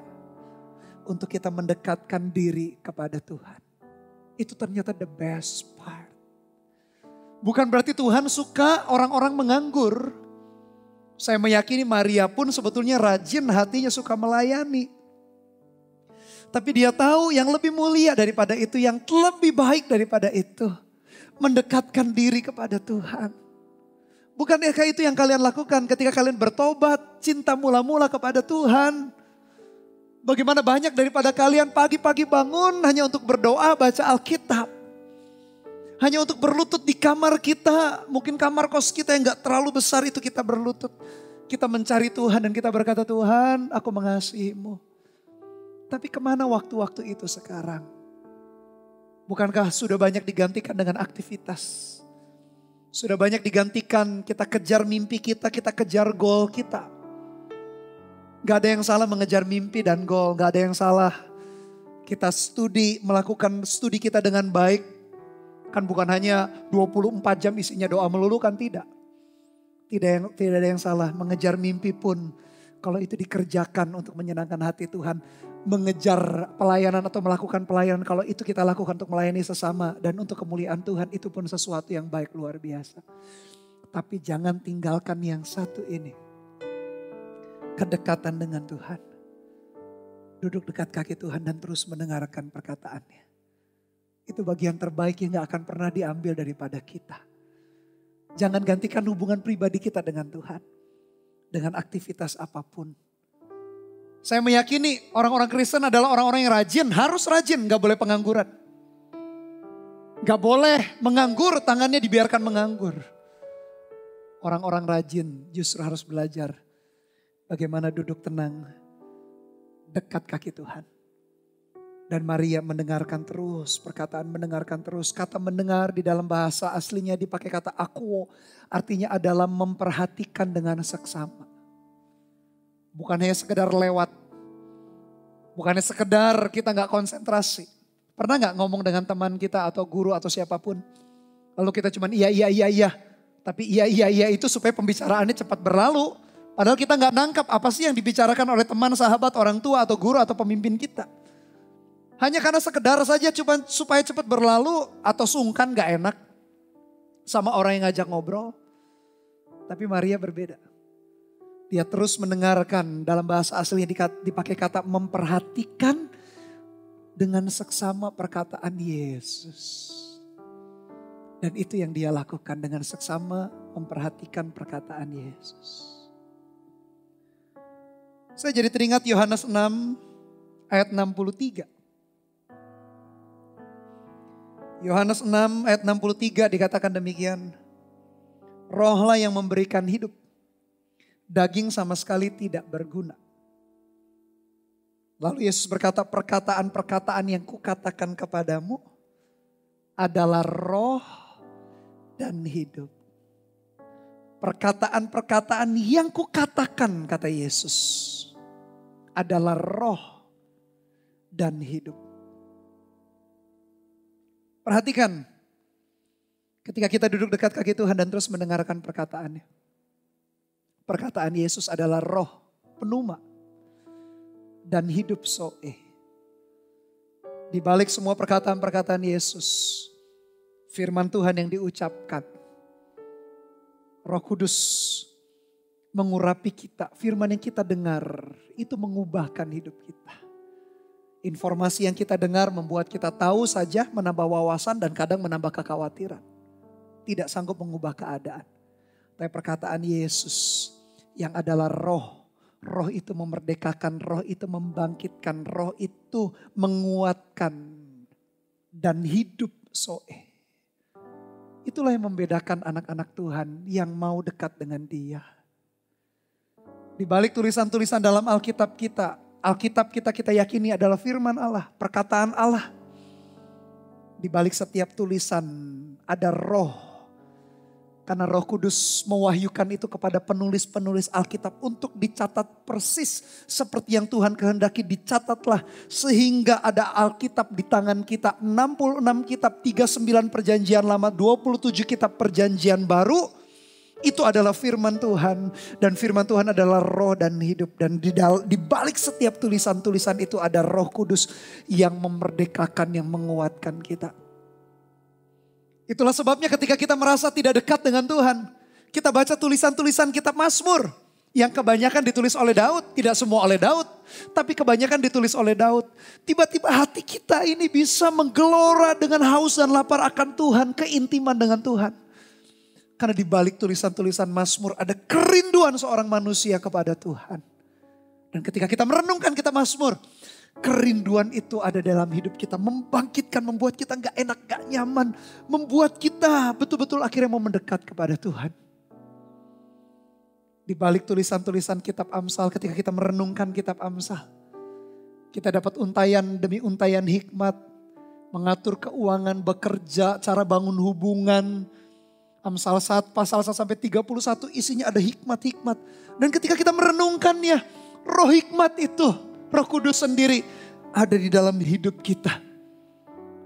Untuk kita mendekatkan diri kepada Tuhan. Itu ternyata the best part. Bukan berarti Tuhan suka orang-orang menganggur. Saya meyakini Maria pun sebetulnya rajin hatinya suka melayani. Tapi dia tahu yang lebih mulia daripada itu, yang lebih baik daripada itu. Mendekatkan diri kepada Tuhan. Bukankah itu yang kalian lakukan ketika kalian bertobat, cinta mula-mula kepada Tuhan. Bagaimana banyak daripada kalian pagi-pagi bangun hanya untuk berdoa, baca Alkitab. Hanya untuk berlutut di kamar kita. Mungkin kamar kos kita yang gak terlalu besar itu kita berlutut. Kita mencari Tuhan dan kita berkata, Tuhan aku mengasihimu. Tapi kemana waktu-waktu itu sekarang? Bukankah sudah banyak digantikan dengan aktivitas? Sudah banyak digantikan kita kejar mimpi kita, kita kejar goal kita. Gak ada yang salah mengejar mimpi dan goal. Gak ada yang salah kita studi, melakukan studi kita dengan baik. Kan bukan hanya dua puluh empat jam isinya doa melulu kan tidak. Tidak, yang, tidak ada yang salah mengejar mimpi pun. Kalau itu dikerjakan untuk menyenangkan hati Tuhan. Mengejar pelayanan atau melakukan pelayanan. Kalau itu kita lakukan untuk melayani sesama. Dan untuk kemuliaan Tuhan itu pun sesuatu yang baik luar biasa. Tapi jangan tinggalkan yang satu ini. Kedekatan dengan Tuhan. Duduk dekat kaki Tuhan dan terus mendengarkan perkataannya. Itu bagian terbaik yang gak akan pernah diambil daripada kita. Jangan gantikan hubungan pribadi kita dengan Tuhan. Dengan aktivitas apapun. Saya meyakini orang-orang Kristen adalah orang-orang yang rajin. Harus rajin, gak boleh pengangguran. Gak boleh menganggur, tangannya dibiarkan menganggur. Orang-orang rajin justru harus belajar. Bagaimana duduk tenang dekat kaki Tuhan. Dan Maria mendengarkan terus, perkataan mendengarkan terus. Kata mendengar di dalam bahasa aslinya dipakai kata akuo. Artinya adalah memperhatikan dengan seksama. Bukan hanya sekedar lewat. Bukannya sekedar kita gak konsentrasi. Pernah gak ngomong dengan teman kita atau guru atau siapapun. Lalu kita cuman iya, iya, iya, iya. Tapi iya, iya, iya itu supaya pembicaraannya cepat berlalu. Padahal kita gak nangkap apa sih yang dibicarakan oleh teman, sahabat, orang tua atau guru atau pemimpin kita. Hanya karena sekedar saja cuman supaya cepat berlalu atau sungkan gak enak sama orang yang ngajak ngobrol. Tapi Maria berbeda. Dia terus mendengarkan dalam bahasa aslinya dipakai kata memperhatikan dengan seksama perkataan Yesus. Dan itu yang dia lakukan dengan seksama memperhatikan perkataan Yesus. Saya jadi teringat Yohanes enam ayat enam puluh tiga. Yohanes enam ayat enam puluh tiga dikatakan demikian. Rohlah yang memberikan hidup. daging sama sekali tidak berguna. Lalu Yesus berkata, perkataan-perkataan yang kukatakan kepadamu adalah roh dan hidup. Perkataan-perkataan yang kukatakan, kata Yesus, adalah roh dan hidup. Perhatikan, ketika kita duduk dekat kaki Tuhan dan terus mendengarkan perkataannya. Perkataan Yesus adalah roh, pneuma, dan hidup soe. Di balik semua perkataan-perkataan Yesus, firman Tuhan yang diucapkan, Roh Kudus mengurapi kita. Firman yang kita dengar itu mengubahkan hidup kita. Informasi yang kita dengar membuat kita tahu saja, menambah wawasan dan kadang menambah kekhawatiran. Tidak sanggup mengubah keadaan. Tapi perkataan Yesus yang adalah roh. Roh itu memerdekakan, roh itu membangkitkan, roh itu menguatkan. Dan hidup soe. Itulah yang membedakan anak-anak Tuhan yang mau dekat dengan Dia. Di balik tulisan-tulisan dalam Alkitab kita, Alkitab kita kita yakini adalah firman Allah, perkataan Allah. Di balik setiap tulisan ada roh. Karena Roh Kudus mewahyukan itu kepada penulis-penulis Alkitab untuk dicatat persis seperti yang Tuhan kehendaki, dicatatlah sehingga ada Alkitab di tangan kita, enam puluh enam kitab, tiga puluh sembilan perjanjian lama, dua puluh tujuh kitab perjanjian baru. Itu adalah firman Tuhan, dan firman Tuhan adalah roh dan hidup, dan di balik setiap tulisan-tulisan itu ada Roh Kudus yang memerdekakan, yang menguatkan kita. Itulah sebabnya ketika kita merasa tidak dekat dengan Tuhan, kita baca tulisan-tulisan kitab Mazmur yang kebanyakan ditulis oleh Daud, tidak semua oleh Daud, tapi kebanyakan ditulis oleh Daud. Tiba-tiba hati kita ini bisa menggelora dengan haus dan lapar akan Tuhan, keintiman dengan Tuhan. Karena di balik tulisan-tulisan Mazmur ada kerinduan seorang manusia kepada Tuhan. Dan ketika kita merenungkan kitab Mazmur, kerinduan itu ada dalam hidup kita, membangkitkan, membuat kita gak enak, gak nyaman, membuat kita betul-betul akhirnya mau mendekat kepada Tuhan. Di balik tulisan-tulisan kitab Amsal, ketika kita merenungkan kitab Amsal, kita dapat untayan demi untayan hikmat, mengatur keuangan, bekerja, cara bangun hubungan. Amsal satu pasal satu sampai tiga puluh satu isinya ada hikmat-hikmat, dan ketika kita merenungkannya, roh hikmat itu, Roh Kudus sendiri ada di dalam hidup kita.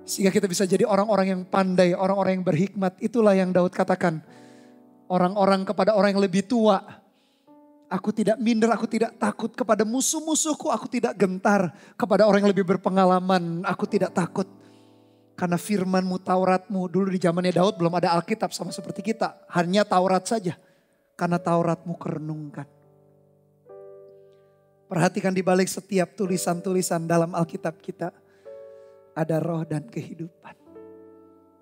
Sehingga kita bisa jadi orang-orang yang pandai, orang-orang yang berhikmat. Itulah yang Daud katakan. Orang-orang kepada orang yang lebih tua. Aku tidak minder, aku tidak takut. Kepada musuh-musuhku aku tidak gentar. Kepada orang yang lebih berpengalaman aku tidak takut. Karena firmanmu, Tauratmu. Dulu di zamannya Daud belum ada Alkitab sama seperti kita. Hanya Taurat saja. Karena Tauratmu kerenungkan. Perhatikan di balik setiap tulisan-tulisan dalam Alkitab kita ada roh dan kehidupan.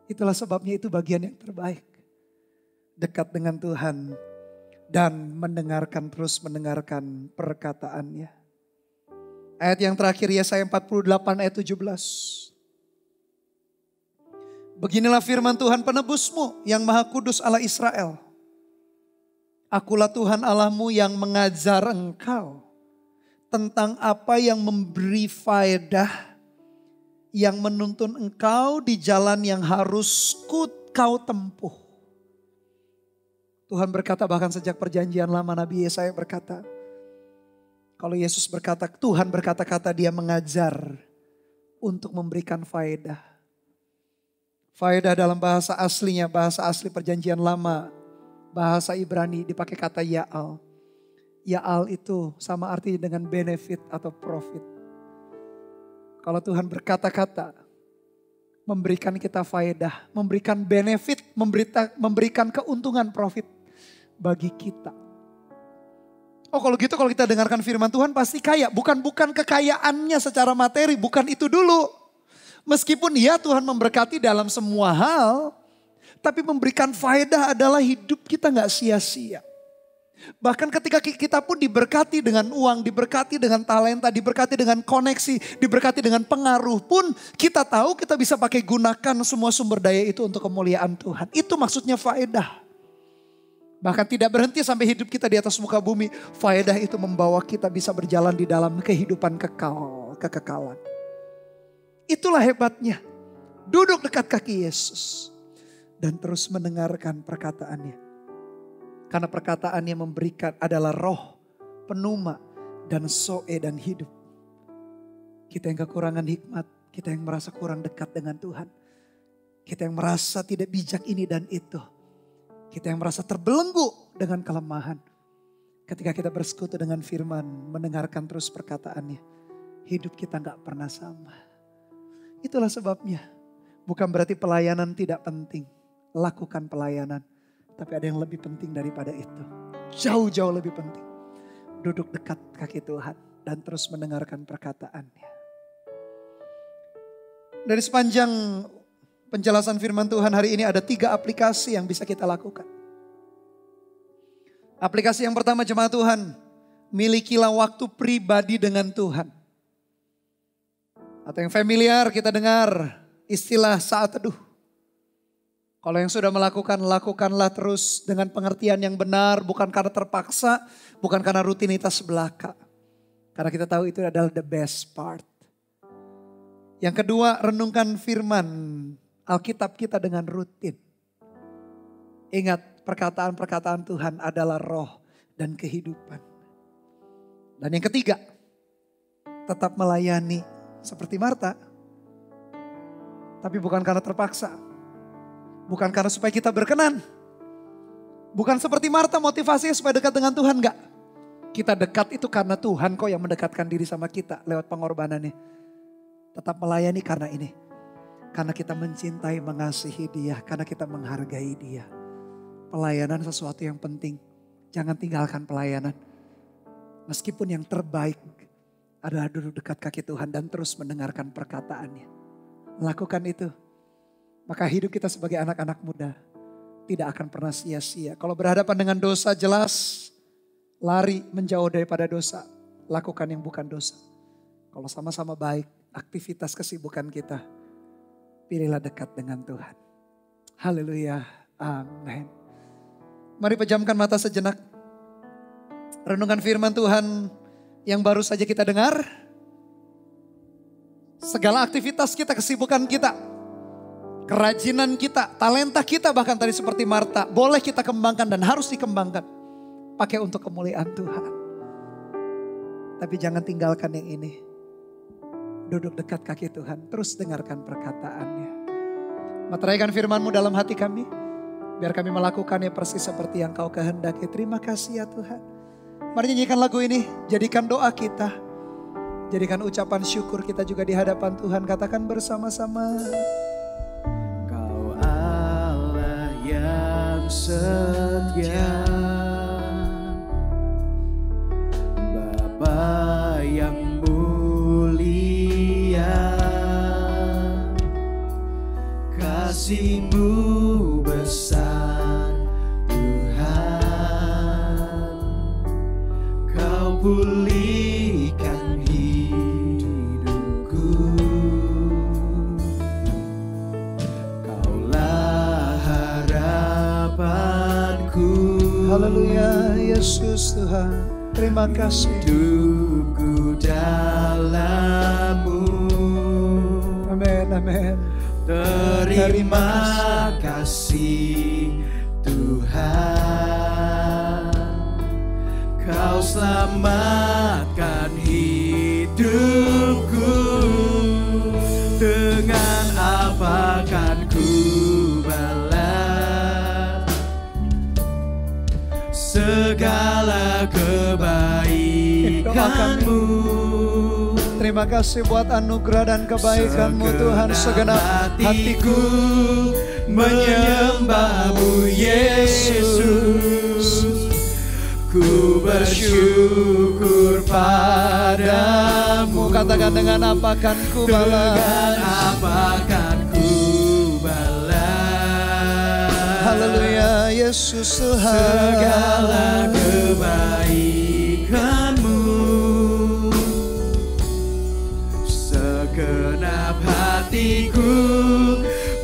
Itulah sebabnya itu bagian yang terbaik. Dekat dengan Tuhan dan mendengarkan, terus mendengarkan perkataannya. Ayat yang terakhir Yesaya empat puluh delapan ayat tujuh belas. Beginilah firman Tuhan penebusmu yang Maha Kudus Allah Israel. Akulah Tuhan Allahmu yang mengajar engkau tentang apa yang memberi faedah, yang menuntun engkau di jalan yang harus kau tempuh. Tuhan berkata, bahkan sejak perjanjian lama Nabi Yesaya berkata, kalau Yesus berkata, Tuhan berkata-kata, Dia mengajar untuk memberikan faedah. Faedah dalam bahasa aslinya, bahasa asli perjanjian lama, bahasa Ibrani dipakai kata Ya'al. Ya'al itu sama artinya dengan benefit atau profit. Kalau Tuhan berkata-kata, memberikan kita faedah, memberikan benefit, memberita, memberikan keuntungan, profit bagi kita. Oh kalau gitu, kalau kita dengarkan firman Tuhan pasti kaya. Bukan bukan kekayaannya secara materi, bukan itu dulu. Meskipun ya Tuhan memberkati dalam semua hal, tapi memberikan faedah adalah hidup kita gak sia-sia. Bahkan ketika kita pun diberkati dengan uang, diberkati dengan talenta, diberkati dengan koneksi, diberkati dengan pengaruh pun, kita tahu kita bisa pakai, gunakan semua sumber daya itu untuk kemuliaan Tuhan. Itu maksudnya faedah. Bahkan tidak berhenti sampai hidup kita di atas muka bumi. Faedah itu membawa kita bisa berjalan di dalam kehidupan kekal, kekekalan. Itulah hebatnya. Duduk dekat kaki Yesus. Dan terus mendengarkan perkataannya. Karena perkataannya memberikan adalah roh, pneuma, dan soe dan hidup. Kita yang kekurangan hikmat. Kita yang merasa kurang dekat dengan Tuhan. Kita yang merasa tidak bijak ini dan itu. Kita yang merasa terbelenggu dengan kelemahan. Ketika kita bersekutu dengan firman, mendengarkan terus perkataannya. Hidup kita gak pernah sama. Itulah sebabnya. Bukan berarti pelayanan tidak penting. Lakukan pelayanan. Tapi ada yang lebih penting daripada itu. Jauh-jauh lebih penting. Duduk dekat kaki Tuhan. Dan terus mendengarkan perkataannya. Dari sepanjang penjelasan firman Tuhan hari ini ada tiga aplikasi yang bisa kita lakukan. Aplikasi yang pertama jemaat Tuhan, milikilah waktu pribadi dengan Tuhan. Atau yang familiar kita dengar istilah saat teduh. Kalau yang sudah melakukan, lakukanlah terus dengan pengertian yang benar, bukan karena terpaksa, bukan karena rutinitas belaka. Karena kita tahu itu adalah the best part. Yang kedua, renungkan firman Alkitab kita dengan rutin. Ingat, perkataan-perkataan Tuhan adalah roh dan kehidupan. Dan yang ketiga, tetap melayani seperti Martha. Tapi bukan karena terpaksa. Bukan karena supaya kita berkenan. Bukan seperti Martha motivasinya supaya dekat dengan Tuhan, enggak. Kita dekat itu karena Tuhan kok yang mendekatkan diri sama kita lewat pengorbanannya. Tetap melayani karena ini. Karena kita mencintai, mengasihi dia. Karena kita menghargai dia. Pelayanan sesuatu yang penting. Jangan tinggalkan pelayanan. Meskipun yang terbaik adalah duduk dekat kaki Tuhan dan terus mendengarkan perkataannya. Lakukan itu. Maka hidup kita sebagai anak-anak muda tidak akan pernah sia-sia. Kalau berhadapan dengan dosa jelas, lari menjauh daripada dosa. Lakukan yang bukan dosa. Kalau sama-sama baik, aktivitas kesibukan kita, pilihlah dekat dengan Tuhan. Haleluya, amin. Mari pejamkan mata sejenak. Renungkan firman Tuhan yang baru saja kita dengar. Segala aktivitas kita, kesibukan kita, kerajinan kita, talenta kita bahkan tadi seperti Martha, boleh kita kembangkan dan harus dikembangkan. Pakai untuk kemuliaan Tuhan. Tapi jangan tinggalkan yang ini. Duduk dekat kaki Tuhan, terus dengarkan perkataannya. Materaikan firman-Mu dalam hati kami, biar kami melakukannya persis seperti yang Kau kehendaki. Terima kasih ya Tuhan. Mari nyanyikan lagu ini, jadikan doa kita, jadikan ucapan syukur kita juga di hadapan Tuhan. Katakan bersama-sama. Kau Allah yang setia, Bapa yang kasih-Mu besar Tuhan, Kau pulihkan hidupku, Kaulah harapanku. Haleluya Yesus Tuhan, terima kasih. Hidupku dalam-Mu. Amin, amin. Terima kasih Tuhan, Kau selamatkan hidupku. Dengan apa kan ku balas segala kebaikan-Mu. Terima kasih buat anugerah dan kebaikan-Mu Tuhan. Segenap hatiku menyembah-Mu Yesus. Ku bersyukur pada-Mu. Katakan dengan apakan ku balas. Dengan apakan ku balas. Haleluya Yesus Tuhan. Segala kebaikan. Segenap hatiku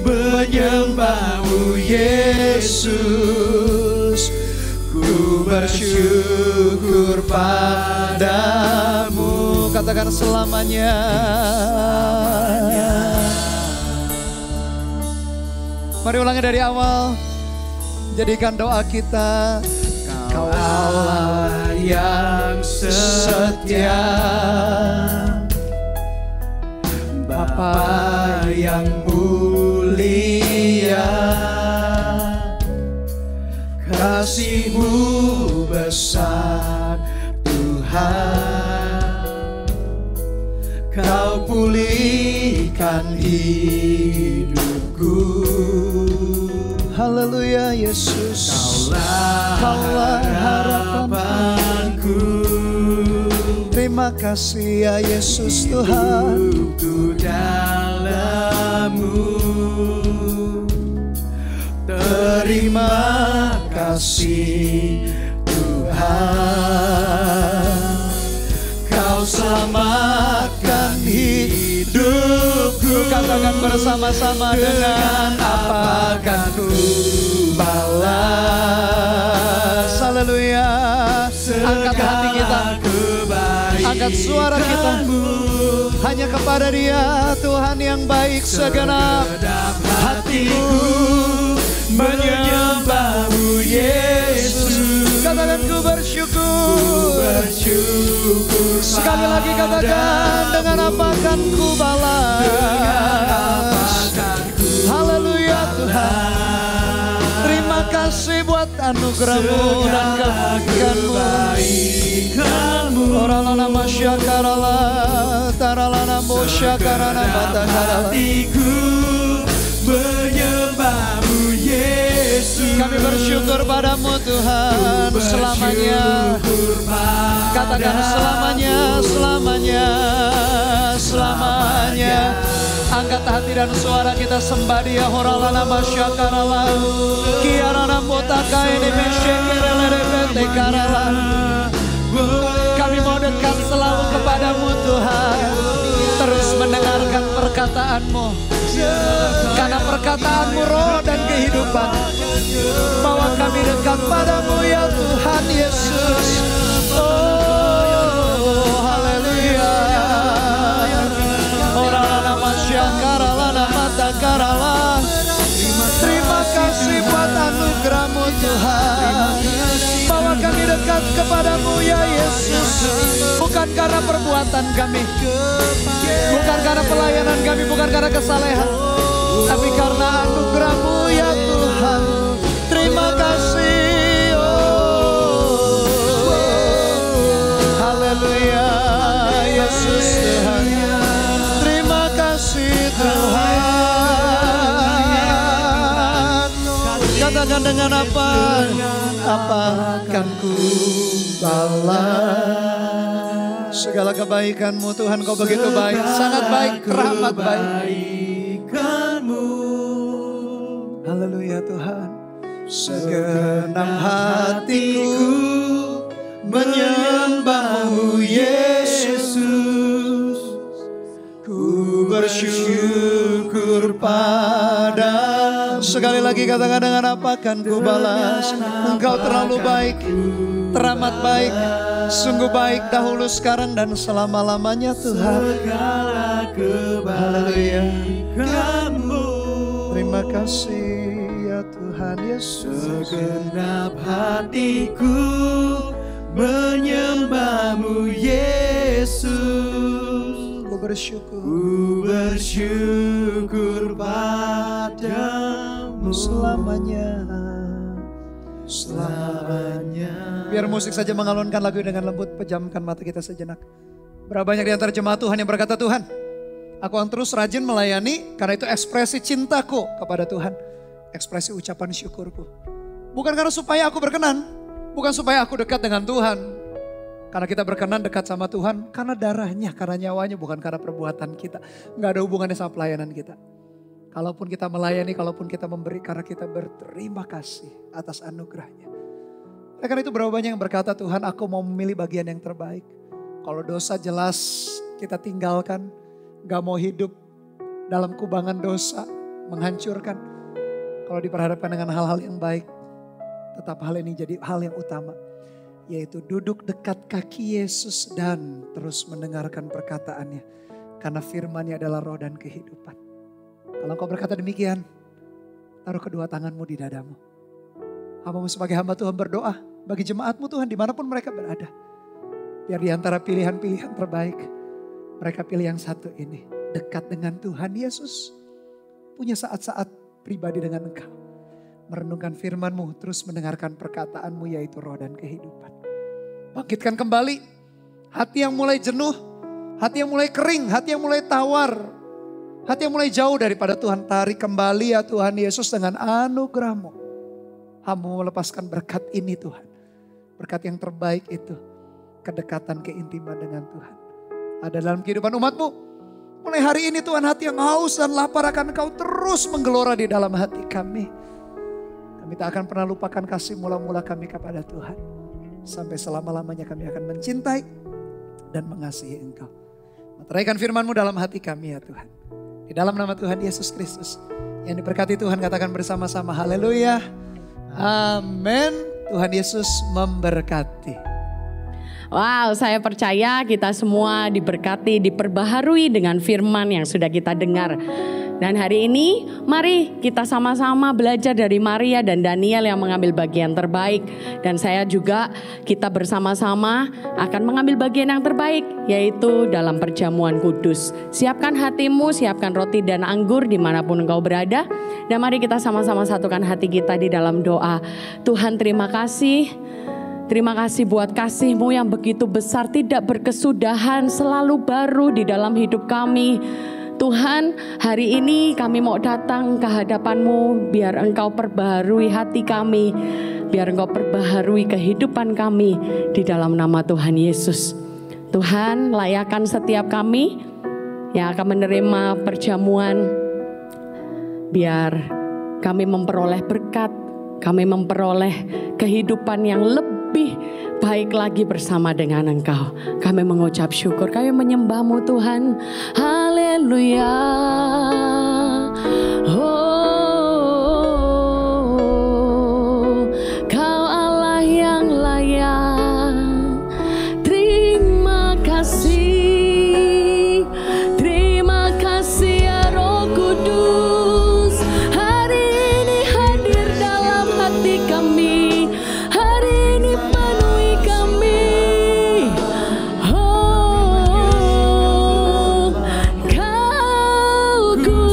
menyembah-Mu Yesus. bersyukur padamu. Katakan selamanya, selamanya. Mari ulangi dari awal. Jadikan doa kita, Kau Allah yang setia, Bapa yang mulia, kasih-Mu besar Tuhan, Kau pulihkan hidupku. Haleluya Yesus, Kaulah, Kaulah harapanku. Terima kasih ya Yesus Tuhan, hidupku dalam-Mu. Terima kasih Tuhan, Kau selamatkan hidupku. Katakan bersama-sama, dengan apa akan Ku balas. Haleluya. Angkat hati kita, angkat suara kita, hanya kepada Dia Tuhan yang baik segenap hatiku. Menyembah-Mu Yesus, katakan ku bersyukur, ku bersyukur. Sekali lagi katakan, dengan apa akan ku balas. Haleluya Tuhan, terima kasih buat anugerah-Mu dan kebaikan-Mu. Oralana masyakarala, taralana musyakarana batakarala. Hatiku menyembah-Mu Yesus, kami bersyukur padamu Tuhan selamanya. Katakan selamanya, selamanya, selamanya. Angkat hati dan suara kita sembah Dia. Horalana masyakarala, kiarana mutakaini mesyekerele repete karala. Kami mau dekat selalu kepadamu Tuhan, terus mendengarkan perkataanmu, karena perkataanmu roh dan kehidupan. Bawa kami dekat padamu ya Tuhan Yesus. Oh haleluya. Oralana masyakaralana matakarala. Terima kasih buat anugerah-Mu Tuhan. Bawa kami dekat kepadamu ya Yesus. Bukan karena perbuatan kami, bukan karena pelayanan kami, bukan karena kesalehan, tapi karena anugerah-Mu ya Tuhan. Terima kasih. Oh, haleluya Yesus Tuhan. Terima kasih Tuhan. Katakan dengan apa, apa akan ku balas. Segala kebaikan-Mu Tuhan, Kau begitu baik, sangat baik, rahmat baik. Haleluya Tuhan. Segenap hatiku menyembah-Mu Yesus, ku bersyukur padamu. Sekali lagi katakan, dengan apa akan ku balas. Engkau terlalu baik, teramat baik, sungguh baik dahulu, sekarang, dan selama-lamanya Tuhan. Haleluya. Terima kasih ya Tuhan Yesus. Segenap hatiku menyembah-Mu Yesus, ku bersyukur, ku bersyukur padamu selamanya, selamanya. Biar musik saja mengalunkan lagu dengan lembut, pejamkan mata kita sejenak. Berapa banyak di antara jemaat Tuhan yang berkata, Tuhan, aku akan terus rajin melayani, karena itu ekspresi cintaku kepada Tuhan, ekspresi ucapan syukurku. Bukan karena supaya aku berkenan, bukan supaya aku dekat dengan Tuhan. Karena kita berkenan dekat sama Tuhan, karena darahnya, karena nyawanya, bukan karena perbuatan kita. Gak ada hubungannya sama pelayanan kita. Kalaupun kita melayani, kalaupun kita memberi, karena kita berterima kasih atas anugerah-Nya. Oleh karena itu berapa banyak yang berkata, Tuhan, aku mau memilih bagian yang terbaik. Kalau dosa jelas kita tinggalkan, gak mau hidup dalam kubangan dosa, menghancurkan. Kalau diperhadapkan dengan hal-hal yang baik, tetap hal ini jadi hal yang utama. Yaitu duduk dekat kaki Yesus dan terus mendengarkan perkataannya. Karena firman-Nya adalah roh dan kehidupan. Kalau engkau berkata demikian, taruh kedua tanganmu di dadamu. Hambamu sebagai hamba Tuhan berdoa bagi jemaatmu Tuhan dimanapun mereka berada. Biar di antara pilihan-pilihan terbaik, mereka pilih yang satu ini. Dekat dengan Tuhan Yesus. Punya saat-saat pribadi dengan engkau. Merenungkan firman-Mu, terus mendengarkan perkataan-Mu yaitu roh dan kehidupan. Bangkitkan kembali hati yang mulai jenuh, hati yang mulai kering, hati yang mulai tawar, hati yang mulai jauh daripada Tuhan. Tarik kembali ya Tuhan Yesus dengan anugerah-Mu. Hamba-Mu melepaskan berkat ini Tuhan. Berkat yang terbaik itu, kedekatan, keintiman dengan Tuhan. Ada dalam kehidupan umat-Mu. Mulai hari ini Tuhan, hati yang haus dan lapar akan Engkau terus menggelora di dalam hati kami. Kami tak akan pernah lupakan kasih mula-mula kami kepada Tuhan. Sampai selama-lamanya kami akan mencintai dan mengasihi Engkau. Meteraikan firman-Mu dalam hati kami ya Tuhan. Di dalam nama Tuhan Yesus Kristus. Yang diberkati Tuhan katakan bersama-sama haleluya. Amin. Tuhan Yesus memberkati. Wow, saya percaya kita semua diberkati, diperbaharui dengan firman yang sudah kita dengar. Dan hari ini mari kita sama-sama belajar dari Maria dan Daniel yang mengambil bagian terbaik. Dan saya juga kita bersama-sama akan mengambil bagian yang terbaik yaitu dalam perjamuan kudus. Siapkan hatimu, siapkan roti dan anggur dimanapun engkau berada. Dan mari kita sama-sama satukan hati kita di dalam doa. Tuhan terima kasih. Terima kasih buat kasih-Mu yang begitu besar, tidak berkesudahan, selalu baru di dalam hidup kami. Tuhan, hari ini kami mau datang ke hadapan-Mu, biar Engkau perbaharui hati kami, biar Engkau perbaharui kehidupan kami di dalam nama Tuhan Yesus. Tuhan, layakkan setiap kami yang akan menerima perjamuan, biar kami memperoleh berkat, kami memperoleh kehidupan yang lebih lebih baik lagi bersama dengan Engkau. Kami mengucap syukur, kami menyembah-Mu Tuhan. Haleluya. Oh, Kau Allah yang layak. Terima kasih. Terima kasih ya Roh Kudus. Hari ini hadir dalam hati kami. Good.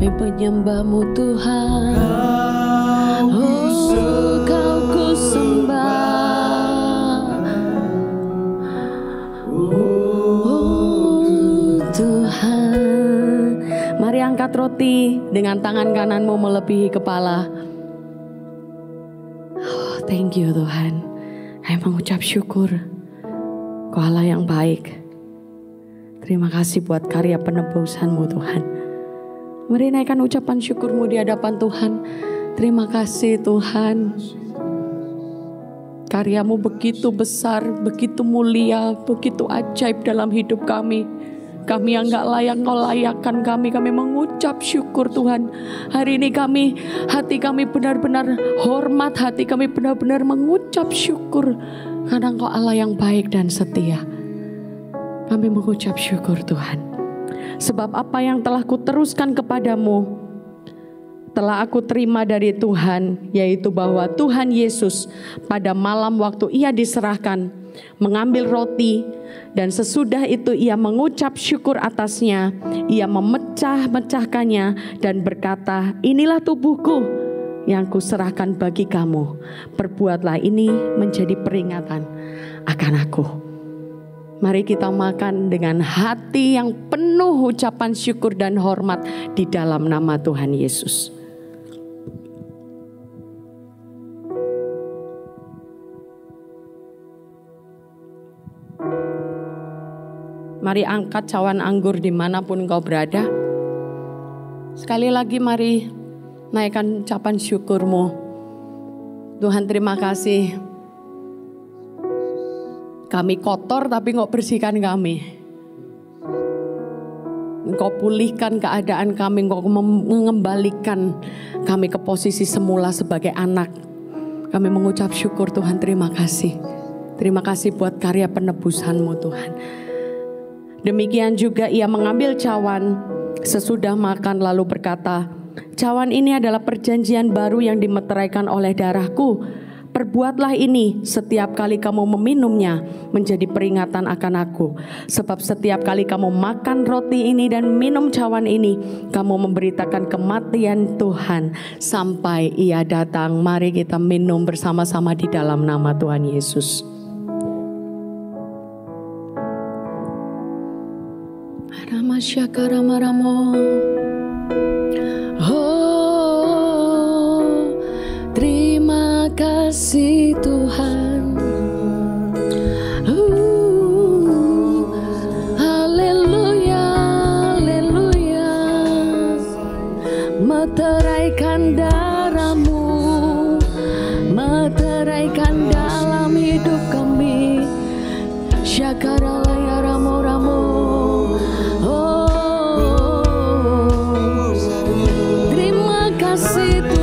kami menyembah-Mu Tuhan. Oh, Kau ku sembah. Oh, Tuhan. Mari angkat roti dengan tangan kananmu melebihi kepala. Oh, thank you Tuhan. Kami mengucap syukur. Kau Allah yang baik. Terima kasih buat karya penebusan-Mu Tuhan. Mari naikkan ucapan syukur-Mu di hadapan Tuhan. Terima kasih Tuhan. Karya-Mu begitu besar, begitu mulia, begitu ajaib dalam hidup kami. Kami yang gak layak, Engkau layakkan kami. Kami mengucap syukur Tuhan. Hari ini kami, hati kami benar-benar hormat. Hati kami benar-benar mengucap syukur. Karena Engkau Allah yang baik dan setia. Kami mengucap syukur Tuhan. Sebab apa yang telah kuteruskan kepadamu, telah aku terima dari Tuhan, yaitu bahwa Tuhan Yesus pada malam waktu Ia diserahkan, mengambil roti, dan sesudah itu Ia mengucap syukur atasnya, Ia memecah-mecahkannya dan berkata, inilah tubuhku yang kuserahkan bagi kamu, perbuatlah ini menjadi peringatan akan aku. Mari kita makan dengan hati yang penuh ucapan syukur dan hormat di dalam nama Tuhan Yesus. Mari angkat cawan anggur dimanapun kau berada. Sekali lagi mari naikkan ucapan syukurmu. Tuhan terima kasih. Kami kotor tapi Engkau bersihkan kami. Engkau pulihkan keadaan kami. Engkau mengembalikan kami ke posisi semula sebagai anak. Kami mengucap syukur Tuhan, terima kasih. Terima kasih buat karya penebusan-Mu Tuhan. Demikian juga Ia mengambil cawan sesudah makan lalu berkata, cawan ini adalah perjanjian baru yang dimeteraikan oleh darah-Ku. Perbuatlah ini setiap kali kamu meminumnya menjadi peringatan akan aku. Sebab setiap kali kamu makan roti ini dan minum cawan ini, kamu memberitakan kematian Tuhan sampai Ia datang. Mari kita minum bersama-sama di dalam nama Tuhan Yesus. Terima kasih Tuhan, uh, haleluya, haleluya, meteraikan darah-Mu, meteraikan dalam hidup kami, syakara laya ramu-ramu. Oh, terima kasih Tuhan.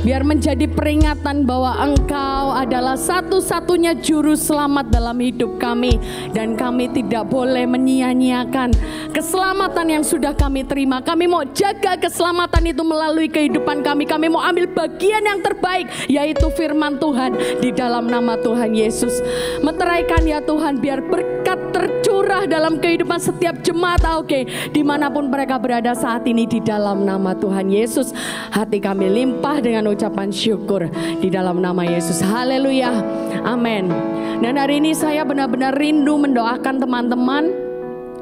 Biar menjadi peringatan bahwa Engkau adalah satu-satunya juru selamat dalam hidup kami. Dan kami tidak boleh menyia-nyiakan keselamatan yang sudah kami terima. Kami mau jaga keselamatan itu melalui kehidupan kami. Kami mau ambil bagian yang terbaik, yaitu firman Tuhan di dalam nama Tuhan Yesus. Meteraikan ya Tuhan, biar berkat tercurah dalam kehidupan setiap jemaat A O G, dimanapun mereka berada saat ini, di dalam nama Tuhan Yesus. Hati kami limpah dengan ucapan syukur di dalam nama Yesus. Haleluya, amin. Dan hari ini saya benar-benar rindu mendoakan teman-teman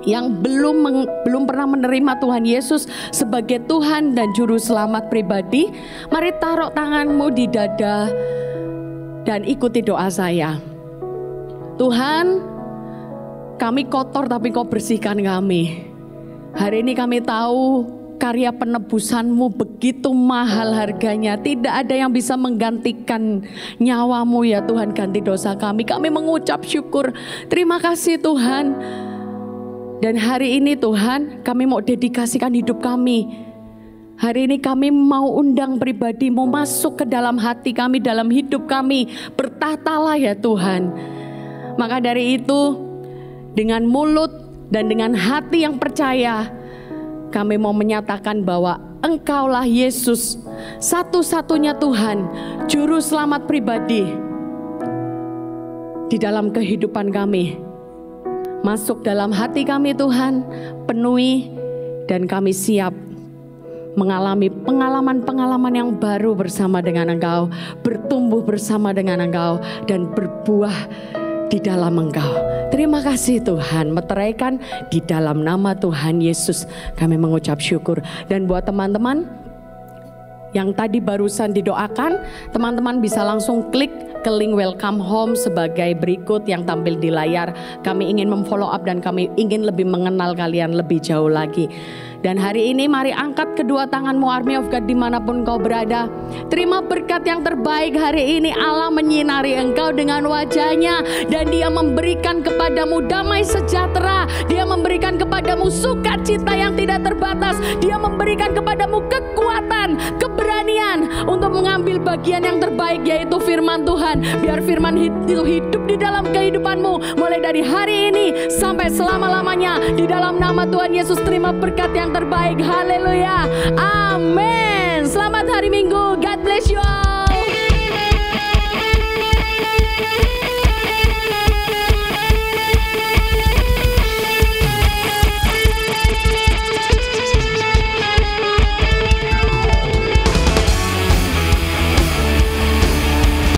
yang belum meng, belum pernah menerima Tuhan Yesus sebagai Tuhan dan Juru Selamat pribadi. Mari taruh tanganmu di dada dan ikuti doa saya. Tuhan, kami kotor tapi Engkau bersihkan kami. Hari ini kami tahu Karya penebusanmu begitu mahal harganya. Tidak ada yang bisa menggantikan nyawamu ya Tuhan. Ganti dosa kami. Kami mengucap syukur. Terima kasih Tuhan. Dan hari ini Tuhan, kami mau dedikasikan hidup kami. Hari ini kami mau undang pribadimu masuk ke dalam hati kami, dalam hidup kami. Bertatalah ya Tuhan. Maka dari itu, dengan mulut dan dengan hati yang percaya, kami mau menyatakan bahwa Engkaulah Yesus, satu-satunya Tuhan, Juru Selamat pribadi di dalam kehidupan kami. Masuk dalam hati kami Tuhan, penuhi, dan kami siap mengalami pengalaman-pengalaman yang baru bersama dengan Engkau, bertumbuh bersama dengan Engkau, dan berbuah di dalam Engkau. Terima kasih Tuhan. Meteraikan di dalam nama Tuhan Yesus. Kami mengucap syukur. Dan buat teman-teman yang tadi barusan didoakan, teman-teman bisa langsung klik ke link welcome home sebagai berikut yang tampil di layar. Kami ingin memfollow up dan kami ingin lebih mengenal kalian lebih jauh lagi. Dan hari ini mari angkat kedua tanganmu, Army of God, dimanapun kau berada. Terima berkat yang terbaik hari ini. Allah menyinari engkau dengan wajahnya, dan dia memberikan kepadamu damai sejahtera. Dia memberikan kepadamu sukacita yang tidak terbatas. Dia memberikan kepadamu kekuatan, keberanian untuk mengambil bagian yang terbaik, yaitu firman Tuhan. Biar firman itu hidup di dalam kehidupanmu, mulai dari hari ini sampai selama-lamanya. Di dalam nama Tuhan Yesus, terima berkat yang terbaik. Haleluya. Amin.